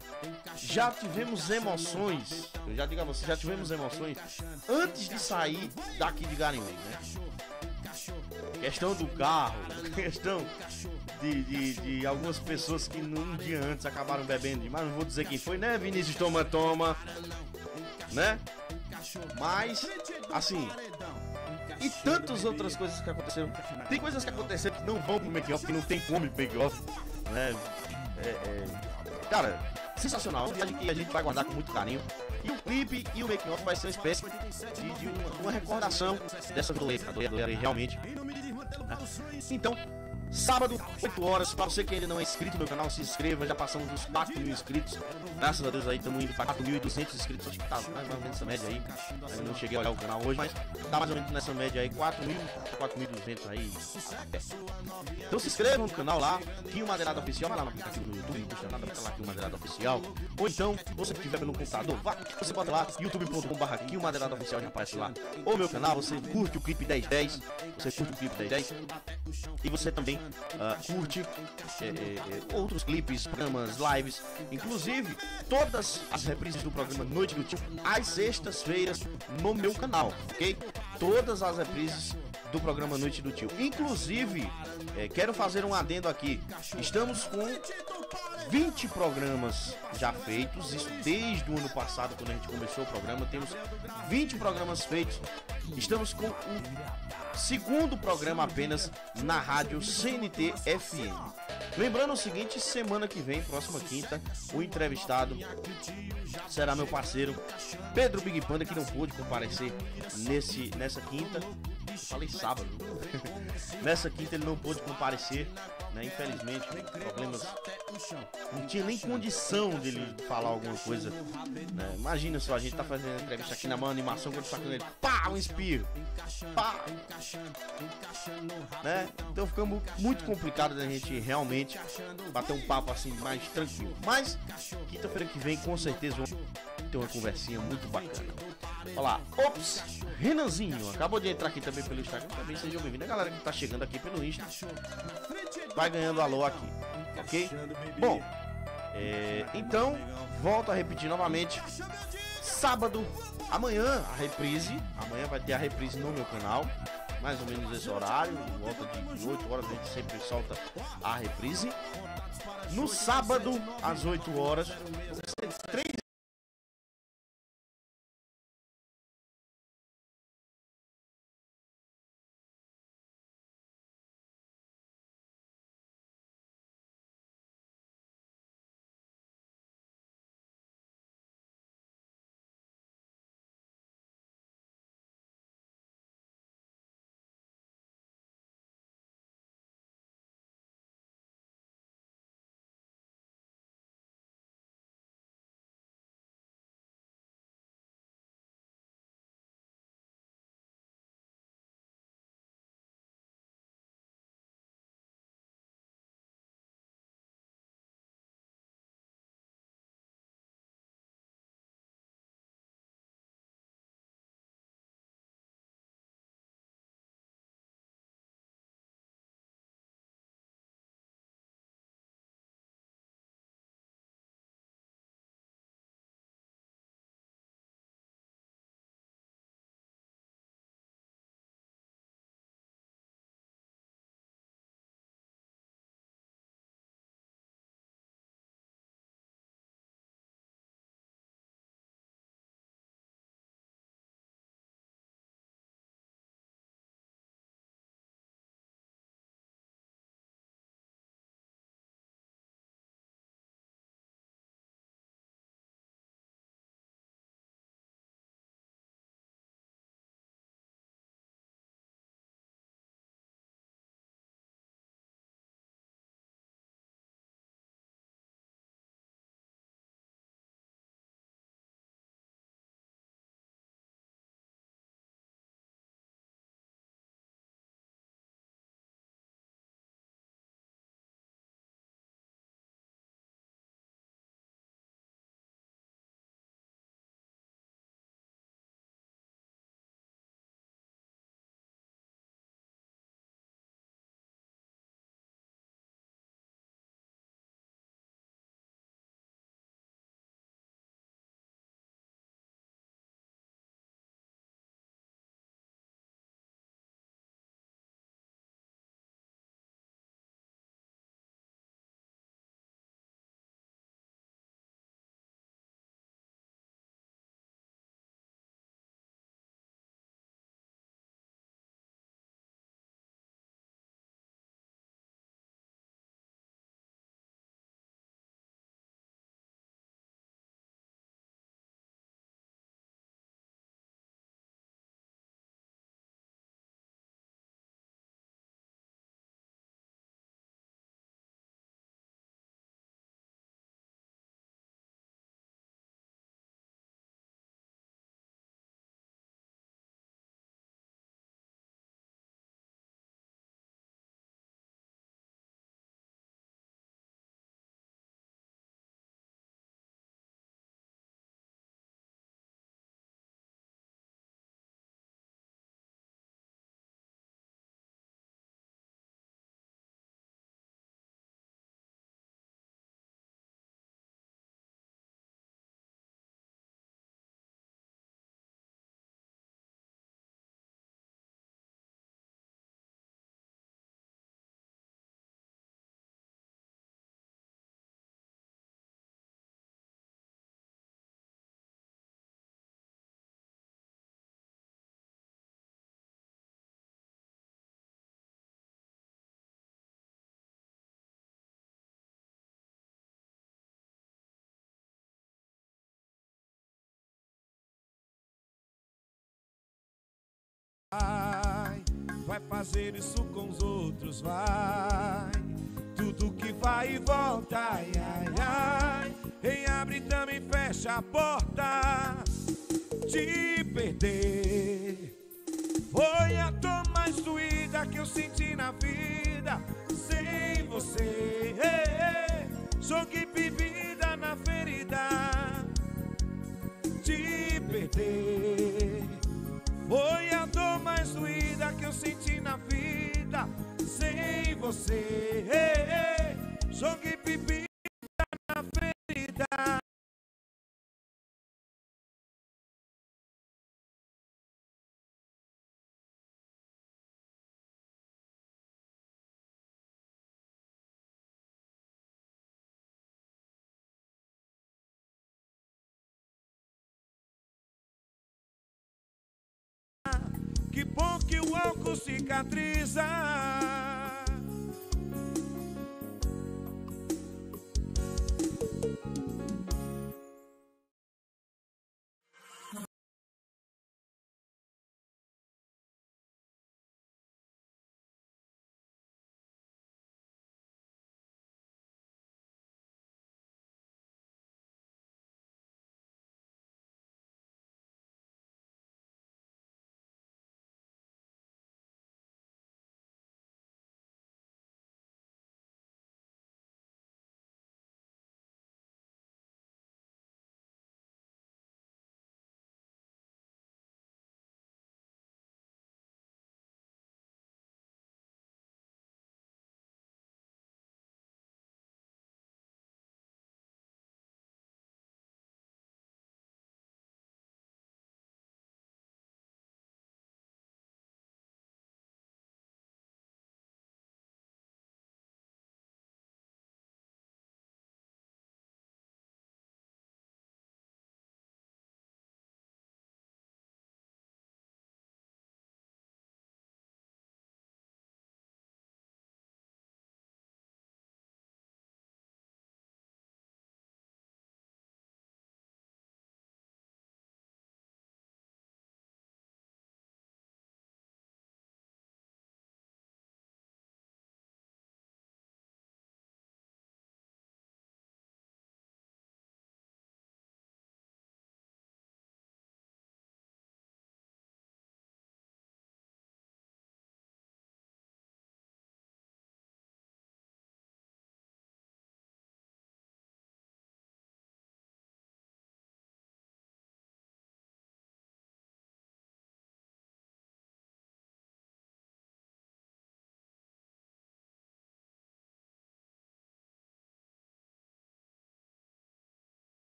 já tivemos emoções. Eu já digo a vocês, já tivemos emoções antes de sair daqui de Garanhuns, né? Questão do carro, questão de, de, de algumas pessoas que num dia antes acabaram bebendo demais. Não vou dizer quem foi, né, Vinícius Toma Toma, né? Mas, assim, e tantas outras coisas que aconteceram. Tem coisas que aconteceram que não vão pro make-off, que não tem como make-off, né? É, é, cara, sensacional. Uma viagem que a gente vai guardar com muito carinho. E o clipe e o make-off vai ser uma espécie de, de uma, uma recordação dessa doleira, doleira realmente, né? Então, sábado, oito horas, para você que ainda não é inscrito no meu canal, se inscreva. Já passamos dos quatro mil inscritos. Graças a Deus aí, estamos indo para quatro mil e duzentos inscritos. Acho que tá mais ou menos nessa média aí. Eu não cheguei a olhar o canal hoje, mas tá mais ou menos nessa média aí, quatro mil, quatro mil e duzentos aí. Então se inscrevam no canal lá, Kinho Maderada Oficial, vai lá no aplicativo do YouTube, não custa nada, vai lá Kinho Maderada Oficial. Ou então, você que estiver pelo computador, vá, você bota lá, youtube ponto com barra Kinho Maderada Oficial, já aparece lá. Ou meu canal, você curte o clipe dez dez, você curte o clipe dez dez, e você também Uh, curte é, é, outros clipes, programas, lives, inclusive todas as reprises do programa Noite do Tio às sextas-feiras no meu canal, ok? Todas as reprises do programa Noite do Tio. Inclusive, é, quero fazer um adendo aqui. Estamos com vinte programas já feitos, isso desde o ano passado, quando a gente começou o programa. Temos vinte programas feitos. Estamos com o segundo programa apenas na rádio C N T F M. Lembrando o seguinte, semana que vem, próxima quinta, o entrevistado será meu parceiro Pedro Big Panda, que não pôde comparecer nesse, nessa quinta. Eu falei sábado. Nessa quinta ele não pôde comparecer, né? Infelizmente, problemas. Não tinha nem condição dele falar alguma coisa, né? Imagina só, a gente tá fazendo a entrevista aqui na mão animação, quando tá com ele, pá, um espirro, pá, né? Então ficamos muito complicado da gente realmente bater um papo assim mais tranquilo. Mas quinta-feira que vem com certeza vamos ter uma conversinha muito bacana. Olha lá, ops, Renanzinho acabou de entrar aqui também pelo Instagram. Também sejam bem-vindos, a galera que tá chegando aqui pelo Insta vai ganhando alô aqui, ok? Bom, é, então, volto a repetir novamente, sábado, amanhã a reprise, amanhã vai ter a reprise no meu canal, mais ou menos esse horário, em volta de oito horas a gente sempre solta a reprise. No sábado, às oito horas, três vai fazer isso com os outros, vai. Tudo que vai e volta, ai, ai, ai. Quem abre também fecha a porta. Te perder foi a dor mais doída que eu senti na vida. Sem você, joguei bebida na ferida. Te perder foi a dor mais doída que eu senti na vida. Sem você, joguei bebida na ferida. Que bom que o álcool cicatriza.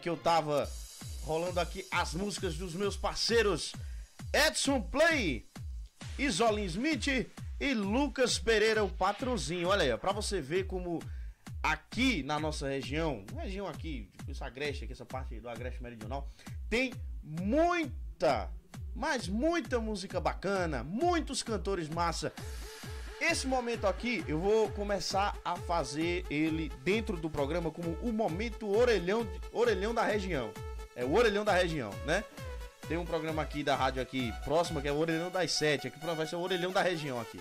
Que eu tava rolando aqui as músicas dos meus parceiros Edson Play, Isolin Smith e Lucas Pereira, o patrozinho. Olha aí, ó, pra você ver como aqui na nossa região, região aqui, essa Agreste, aqui, essa parte do Agreste Meridional, tem muita, mas muita música bacana, muitos cantores massa. Esse momento aqui, eu vou começar a fazer ele dentro do programa como o momento orelhão, orelhão da região. É o orelhão da região, né? Tem um programa aqui da rádio aqui próxima que é o Orelhão das Sete. Aqui vai ser o orelhão da região aqui.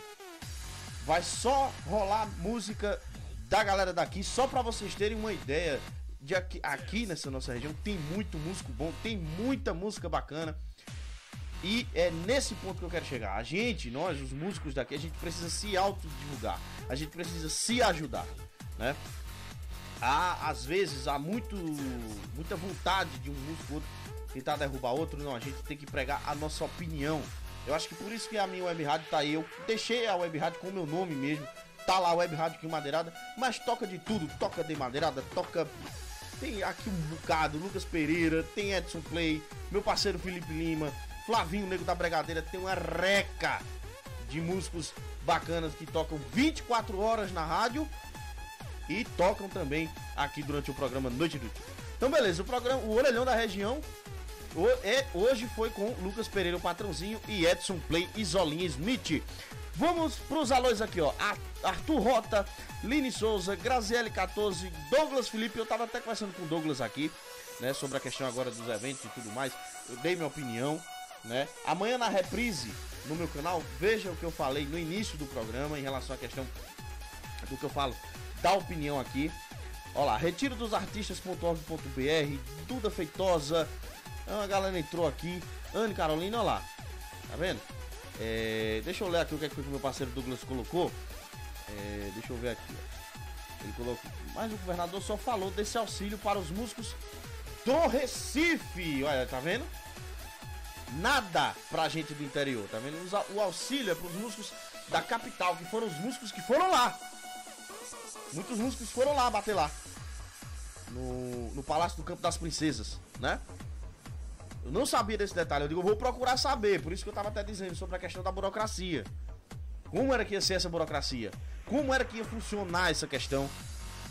Vai só rolar música da galera daqui, só pra vocês terem uma ideia de aqui, aqui nessa nossa região tem muito músico bom, tem muita música bacana. E é nesse ponto que eu quero chegar. A gente, nós, os músicos daqui, a gente precisa se autodivulgar. A gente precisa se ajudar, né? Há, às vezes, há muito, muita vontade de um músico outro tentar derrubar outro. Não, a gente tem que pregar a nossa opinião. Eu acho que por isso que a minha web rádio tá aí. Eu deixei a web rádio com o meu nome mesmo. Tá lá a web rádio Kinho Maderada, mas toca de tudo. Toca de madeirada, toca tem aqui um bocado, Lucas Pereira, tem Edson Play, meu parceiro Felipe Lima, Flavinho Nego da Bregadeira, tem uma reca de músicos bacanas que tocam vinte e quatro horas na rádio e tocam também aqui durante o programa Noite do Tio. Então beleza, o programa, o Orelhão da Região hoje foi com Lucas Pereira, o patrãozinho, e Edson Play e Zolinha Smith. Vamos pros alôs aqui, ó. Arthur Rota, Line Souza, Graziele quatorze, Douglas Felipe. Eu tava até conversando com o Douglas aqui, né, sobre a questão agora dos eventos e tudo mais. Eu dei minha opinião, né? Amanhã na reprise no meu canal, veja o que eu falei no início do programa em relação à questão do que eu falo, da opinião aqui. Ó lá, retiro dos artistas ponto org ponto br, Duda Feitosa, a galera entrou aqui, Anne Carolina, ó lá, tá vendo? É, deixa eu ler aqui o que é que o meu parceiro Douglas colocou. É, deixa eu ver aqui. Ele colocou: mas o governador só falou desse auxílio para os músicos do Recife. Olha, tá vendo? Nada pra gente do interior, tá vendo? O auxílio é para os músicos da capital, que foram os músicos que foram lá. Muitos músicos foram lá bater lá no, no Palácio do Campo das Princesas, né? Eu não sabia desse detalhe, eu digo, eu vou procurar saber. Por isso que eu tava até dizendo sobre a questão da burocracia. Como era que ia ser essa burocracia? Como era que ia funcionar essa questão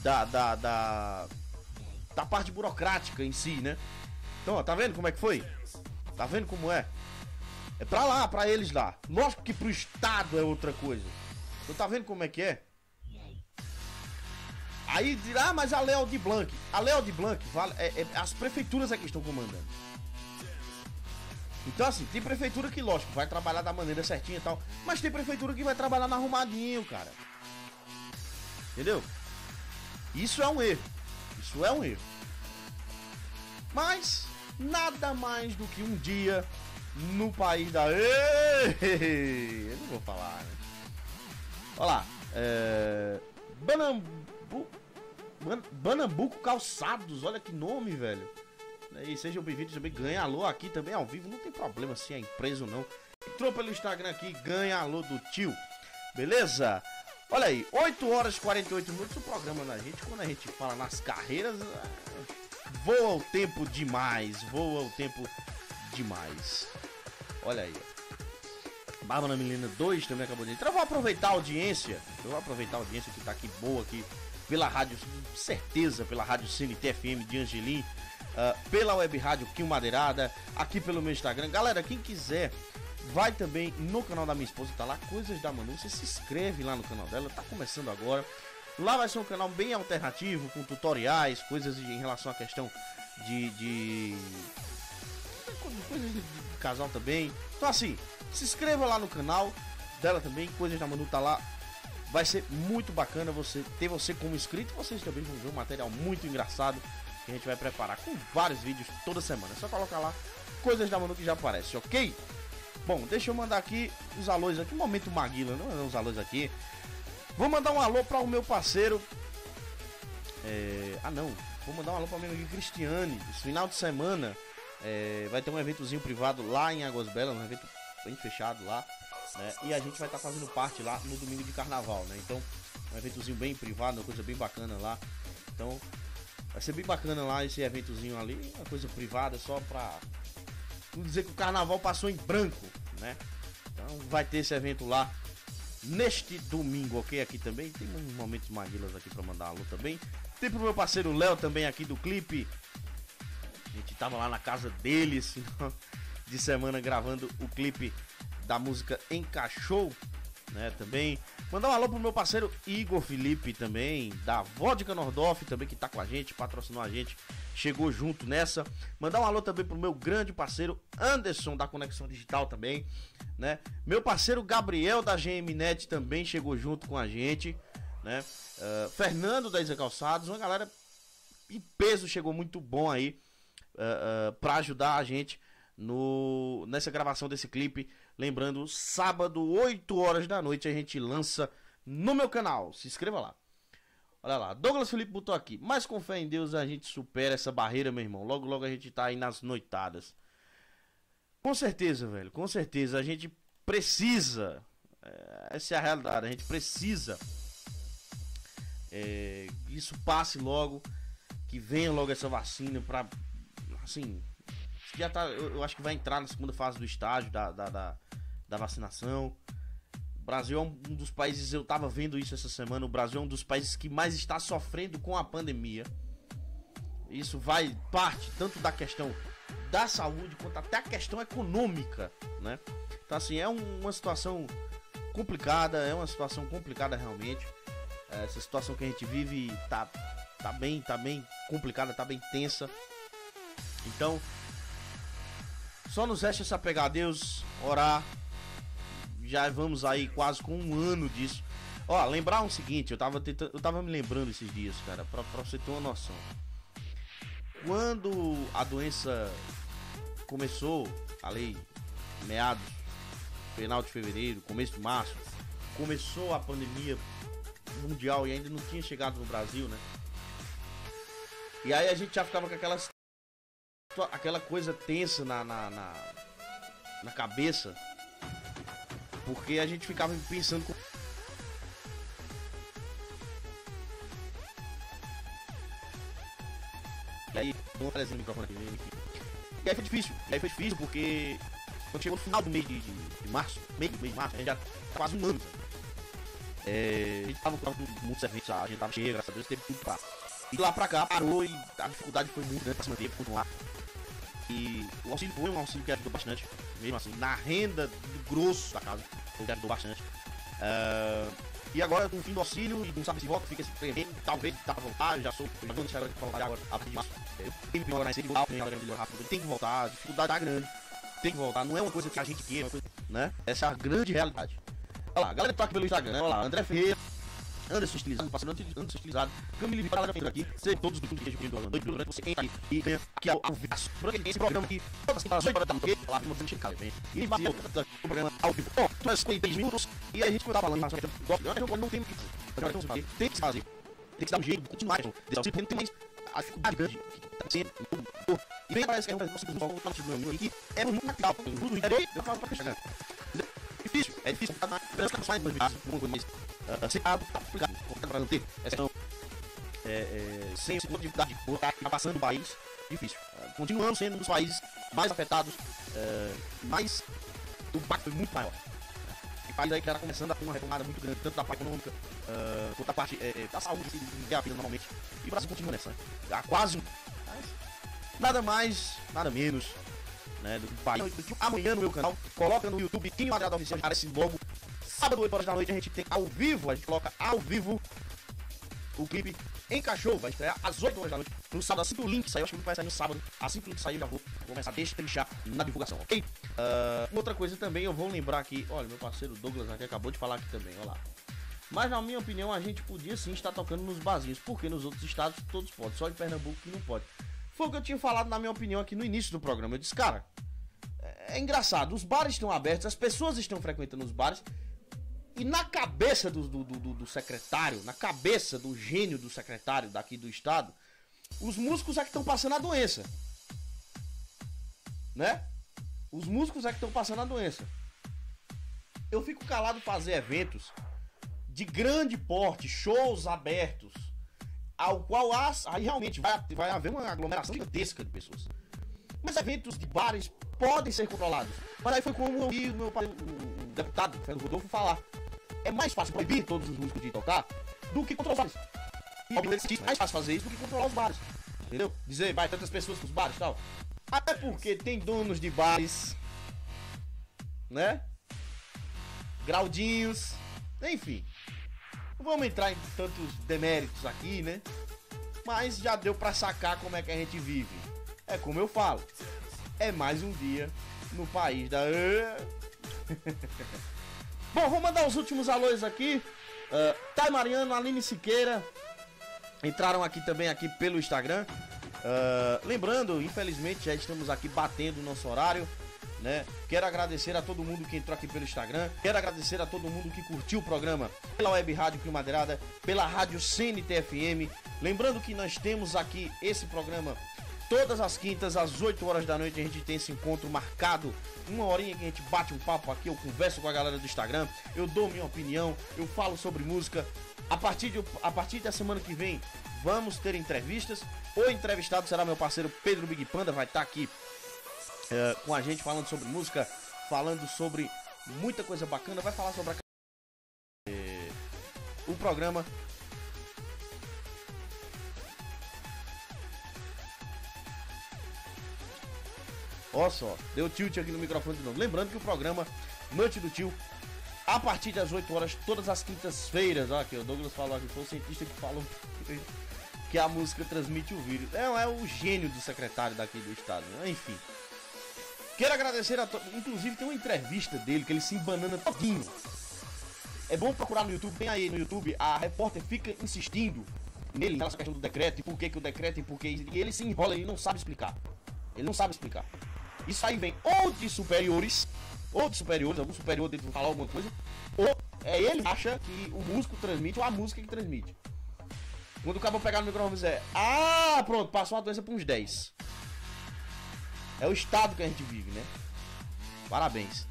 da, da, da, da parte burocrática em si, né? Então, ó, tá vendo como é que foi? Tá vendo como é? É pra lá, pra eles lá. Lógico que pro Estado é outra coisa. Então tá vendo como é que é? Aí dirá, ah, mas a Lei Aldir Blanc. A Lei Aldir Blanc, vale, é, é, as prefeituras é que estão comandando. Então assim, tem prefeitura que, lógico, vai trabalhar da maneira certinha e tal, mas tem prefeitura que vai trabalhar no arrumadinho, cara. Entendeu? Isso é um erro. Isso é um erro. Mas nada mais do que um dia no país da... Eu não vou falar, né? Olha lá. É... Banambu... Ban... Banambuco Calçados. Olha que nome, velho. E sejam bem-vindos também, ganha alô aqui também ao vivo, não tem problema se é empresa ou não. Entrou pelo Instagram aqui, ganha alô do tio, beleza? Olha aí, oito horas e quarenta e oito minutos o programa da gente, quando a gente fala nas carreiras, voa o tempo demais, voa o tempo demais. Olha aí, Bárbara Milena dois também acabou de entrar. Eu vou aproveitar a audiência, eu vou aproveitar a audiência que tá aqui boa aqui, pela rádio, com certeza, pela rádio C N T F M de Angelim. Uh, pela web rádio Kinho Maderada, aqui pelo meu Instagram. Galera, quem quiser, vai também no canal da minha esposa, tá lá, Coisas da Manu. Você se inscreve lá no canal dela, tá começando agora. Lá vai ser um canal bem alternativo, com tutoriais, coisas em relação à questão de... de... coisas de casal também. Então assim, se inscreva lá no canal dela também, Coisas da Manu tá lá. Vai ser muito bacana você ter você como inscrito. Vocês também vão ver um material muito engraçado que a gente vai preparar com vários vídeos toda semana. É só colocar lá Coisas da Manu que já aparece, ok? Bom, deixa eu mandar aqui os alôs aqui. Um momento Maguila, não é os alôs aqui. Vou mandar um alô para o meu parceiro. É... Ah, não. Vou mandar um alô para o meu amigo Cristiane. Esse final de semana é... vai ter um eventozinho privado lá em Águas Belas, um evento bem fechado lá, né? E a gente vai estar tá fazendo parte lá no domingo de carnaval, né? Então, um eventozinho bem privado, uma coisa bem bacana lá. Então... vai ser bem bacana lá esse eventozinho ali, uma coisa privada só pra não dizer que o carnaval passou em branco, né? Então vai ter esse evento lá neste domingo, ok? Aqui também tem uns momentos magilas aqui pra mandar alô também. Tem pro meu parceiro Léo também aqui do clipe. A gente tava lá na casa dele esse de semana gravando o clipe da música Encaixou, né? Também mandar um alô pro meu parceiro Igor Felipe também, da Vodka Nordoff também, que tá com a gente, patrocinou a gente, chegou junto nessa. Mandar um alô também pro meu grande parceiro Anderson, da Conexão Digital também, né? Meu parceiro Gabriel, da GMNet, também chegou junto com a gente, né? Uh, Fernando, da Isa Calçados, uma galera em peso chegou muito bom aí uh, uh, pra ajudar a gente No, nessa gravação desse clipe. Lembrando, sábado, oito horas da noite, a gente lança no meu canal, se inscreva lá. Olha lá, Douglas Felipe botou aqui: mas com fé em Deus a gente supera essa barreira, meu irmão. Logo, logo a gente tá aí nas noitadas. Com certeza, velho, com certeza. A gente precisa, é, essa é a realidade, a gente precisa é, que isso passe logo, que venha logo essa vacina pra, assim, já tá, eu, eu acho que vai entrar na segunda fase do estágio da, da, da, da vacinação. O Brasil é um, um dos países, eu tava vendo isso essa semana, o Brasil é um dos países que mais está sofrendo com a pandemia. Isso vai parte tanto da questão da saúde quanto até a questão econômica, né? Então assim, é um, uma situação complicada, é uma situação complicada realmente. Essa situação que a gente vive tá, tá bem, tá bem complicada, tá bem tensa. Então só nos resta se apegar a Deus, orar. Já vamos aí quase com um ano disso. Ó, lembrar o seguinte, eu tava, tentando, eu tava me lembrando esses dias, cara, pra, pra você ter uma noção. Quando a doença começou, ali, meados, final de fevereiro, começo de março, começou a pandemia mundial e ainda não tinha chegado no Brasil, né? E aí a gente já ficava com aquelas, aquela coisa tensa na, na, na, na cabeça, porque a gente ficava pensando... Com... E aí, não apareceu o microfone aqui. E aí foi difícil, e aí foi difícil porque quando chegou no final do mês de, de, de março, meio do mês de março, a gente já tá quase um ano. É, a gente tava com muitos eventos, a gente tava cheio, graças a Deus, teve tudo pra. E lá pra cá parou e a dificuldade foi muito grande pra se manter, pra continuar. E o auxílio foi um auxílio que ajudou bastante, mesmo assim, na renda do grosso da casa, foi que ajudou bastante. Uh, e agora, com o fim do auxílio, e não sabe se volta, fica esse tremendo, talvez tá pra voltar, eu já sou, eu já vou deixar de voltar agora, a partir de março. Eu tenho que melhorar em seguida, tem que voltar, a dificuldade tá grande, tem que voltar, não é uma coisa que a gente queira, né? Essa é a grande realidade. Olha lá, galera que tá aqui pelo Instagram, né? Olha lá, André Ferreira, Anderson estilizado, passando Anderson estilizado, Camille Vital, já entra aqui, você todos os dias de dois durante você entra aí e ganha aqui ao vivo. Porque ele tem esse programa aqui, todas as oito horas da noite, lá no Centro de Cali, vem. E bateu o programa ao vivo. Bom, tu és trinta e três minutos e aí a gente tá falando, mas não tem o que fazer, tem que fazer, tem que dar um jeito, continuar, descer, não tem mais a dificuldade grande que tá sendo, e vem parece que é um negócio que é muito natural, tudo direito, eu falo pra chegar. É difícil, é difícil, tá na pesca, sai do mais aceitado, tá complicado, pra não ter essa questão, é, é, sem segunda dificuldade de botar aqui, passando o país, difícil. Uh, continuando sendo um dos países mais afetados, uh, mas o impacto foi muito maior. Tem país aí que está começando a ter uma retomada muito grande, tanto da parte econômica, uh, quanto da parte é, é, da saúde, que não é a vida normalmente, e o Brasil continua nessa, há quase um, nada mais, nada menos, né, do que o país. Amanhã no meu canal, coloca no YouTube, Kinho Maderada Oficial, aparece logo. Sábado, oito horas da noite, a gente tem ao vivo, a gente coloca ao vivo o clipe em cachorro, vai estrear às oito horas da noite, no sábado, assim que o link sair, acho que vai sair no sábado, assim que o link sair, eu já vou começar a destrinchar na divulgação, ok? Uh, outra coisa também, eu vou lembrar aqui, olha, meu parceiro Douglas aqui acabou de falar aqui também, olha lá. Mas na minha opinião, a gente podia sim estar tocando nos barzinhos, porque nos outros estados todos podem, só de Pernambuco que não pode. Foi o que eu tinha falado na minha opinião aqui no início do programa, eu disse, cara, é engraçado, os bares estão abertos, as pessoas estão frequentando os bares, e na cabeça do, do, do, do secretário, na cabeça do gênio do secretário daqui do estado, os músicos é que estão passando a doença. Né? Os músicos é que estão passando a doença. Eu fico calado fazer eventos de grande porte, shows abertos, ao qual as, aí realmente vai, vai haver uma aglomeração gigantesca de pessoas. Mas eventos de bares podem ser controlados. Mas aí foi como eu ouvi o meu pai, o, o deputado Fernando Rodolfo falar. É mais fácil proibir todos os músicos de tocar do que controlar os bares. É mais fácil fazer isso do que controlar os bares. Entendeu? Dizer, vai tantas pessoas pros bares e tal. Até porque tem donos de bares, né? Graudinhos. Enfim. Não vamos entrar em tantos deméritos aqui, né? Mas já deu pra sacar como é que a gente vive. É como eu falo. É mais um dia no país da... Bom, vou mandar os últimos alôs aqui. uh, Thay Mariano, Aline Siqueira entraram aqui também aqui pelo Instagram. uh, Lembrando, infelizmente já estamos aqui batendo o nosso horário, né? Quero agradecer a todo mundo que entrou aqui pelo Instagram. Quero agradecer a todo mundo que curtiu o programa pela web rádio Kinho Maderada, pela rádio C N T F M. Lembrando que nós temos aqui esse programa Todas as quintas, às oito horas da noite, a gente tem esse encontro marcado. Uma horinha que a gente bate um papo aqui, eu converso com a galera do Instagram, eu dou minha opinião, eu falo sobre música. A partir, de, a partir da semana que vem, vamos ter entrevistas. O entrevistado será meu parceiro Pedro Big Panda, vai estar aqui é, com a gente falando sobre música, falando sobre muita coisa bacana. Vai falar sobre a... é, o programa... Olha só, deu tilt aqui no microfone de novo. Lembrando que o programa Noite do Tio, a partir das oito horas, todas as quintas-feiras. Aqui, o Douglas falou aqui, foi o cientista que falou que a música transmite o vírus. É, é o gênio do secretário daqui do estado, né? Enfim. Quero agradecer a todos. Inclusive tem uma entrevista dele, que ele se embanana todinho. É bom procurar no YouTube, tem aí no YouTube. A repórter fica insistindo nele, nessa questão do decreto, e por que que o decreto, e por que... E ele se enrola, ele não sabe explicar. Ele não sabe explicar. Isso aí vem ou de superiores, ou de superiores, algum superior deve falar alguma coisa, ou é ele acha que o músico transmite, ou a música que transmite. Quando o cabo pegar no microfone e dizer, ah, pronto, passou a doença para uns dez. É o estado que a gente vive, né? Parabéns.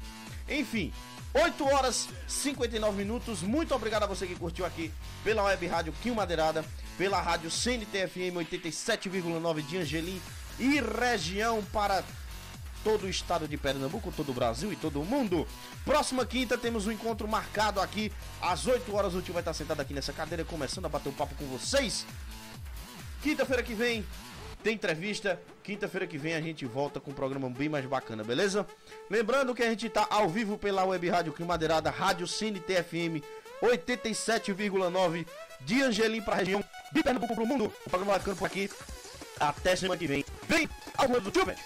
Enfim, oito horas e cinquenta e nove minutos. Muito obrigado a você que curtiu aqui pela web rádio Kinho Maderada, pela rádio C N T F M oitenta e sete vírgula nove de Angelim e região, para todo o estado de Pernambuco, todo o Brasil e todo o mundo. Próxima quinta temos um encontro marcado aqui, às oito horas. O tio vai estar sentado aqui nessa cadeira, começando a bater um papo com vocês. Quinta-feira que vem tem entrevista. Quinta-feira que vem a gente volta com um programa bem mais bacana, beleza? Lembrando que a gente está ao vivo pela web rádio Kinho Maderada, rádio C N T F M oitenta e sete vírgula nove de Angelim para a região, de Pernambuco para o mundo. O programa vai ficando por aqui. Até semana que vem. Vem ao mundo do tio, velho.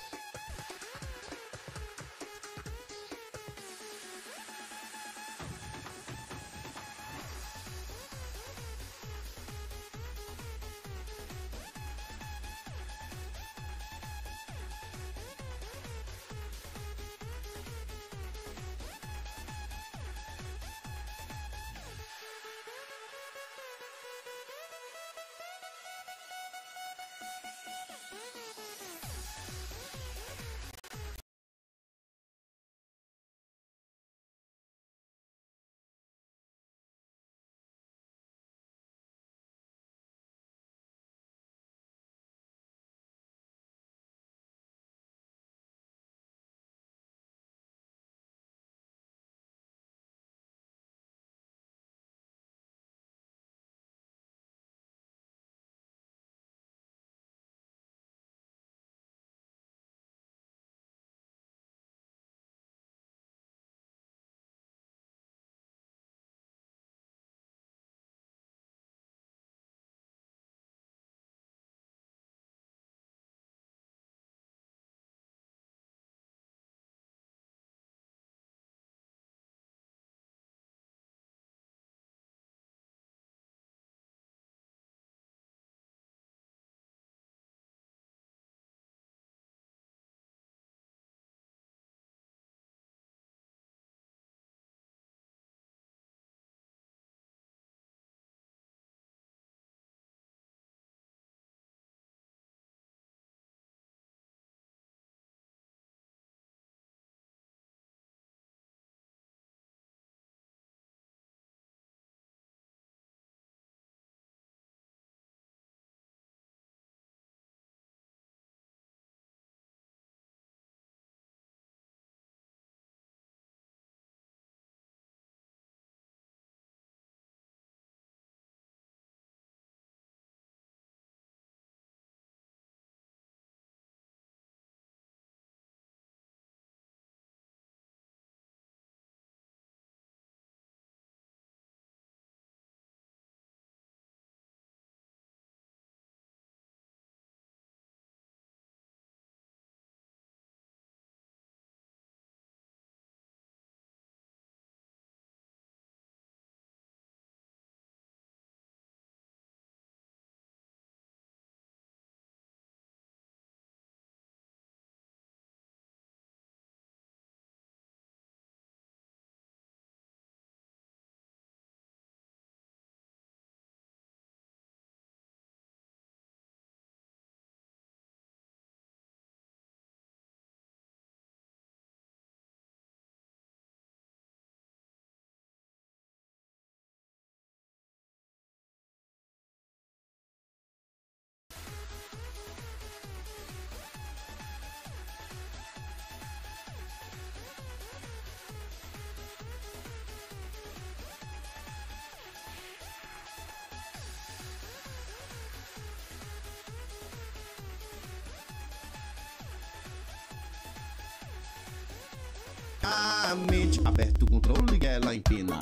Mente. Aperta o controle que ela empina.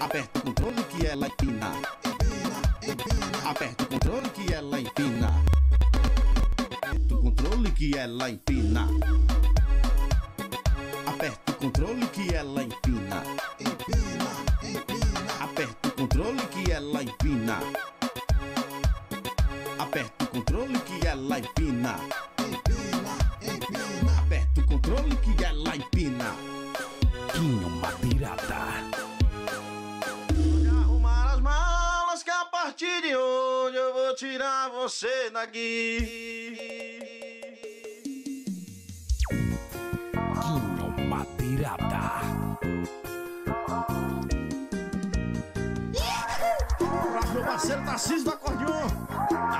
Aperta o controle que ela empina. Aperta o controle que ela empina. Aperta o controle que ela empina. Aperta o controle que ela empina. Aperta o controle que ela empina. Aperta o controle que ela empina. Aperta o controle que ela empina. Kinho Maderada. Pode arrumar as malas que a partir de hoje eu vou tirar você daqui. Kinho Maderada. Meu parceiro Tarcísio do Acordeon,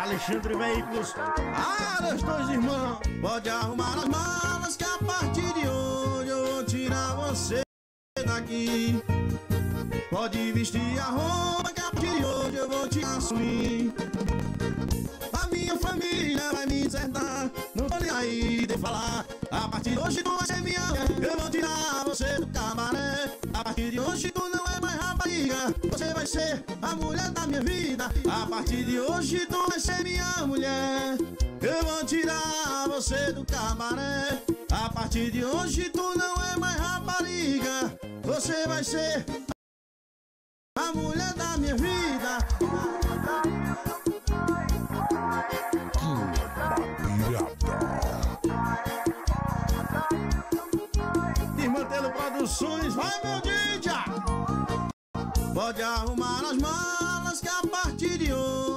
Alexandre Veículos, Aras, dois irmãos. Pode arrumar as malas que a partir de hoje eu vou tirar você daqui. Pode vestir a roupa que a partir de hoje eu vou te assumir. A minha família vai me encertar, não tô nem aí de falar. A partir de hoje tu vai ser minha, eu vou tirar você do cabaré. A partir de hoje tu não é mais rapariga, você vai ser a mulher da minha vida. A partir de hoje tu vai ser minha mulher, eu vou tirar você do cabaré. A partir de hoje tu não é mais rapariga, você vai ser a mulher da minha vida. Desmantelo Produções, vai meu D J! Pode arrumar as malas que a partir de hoje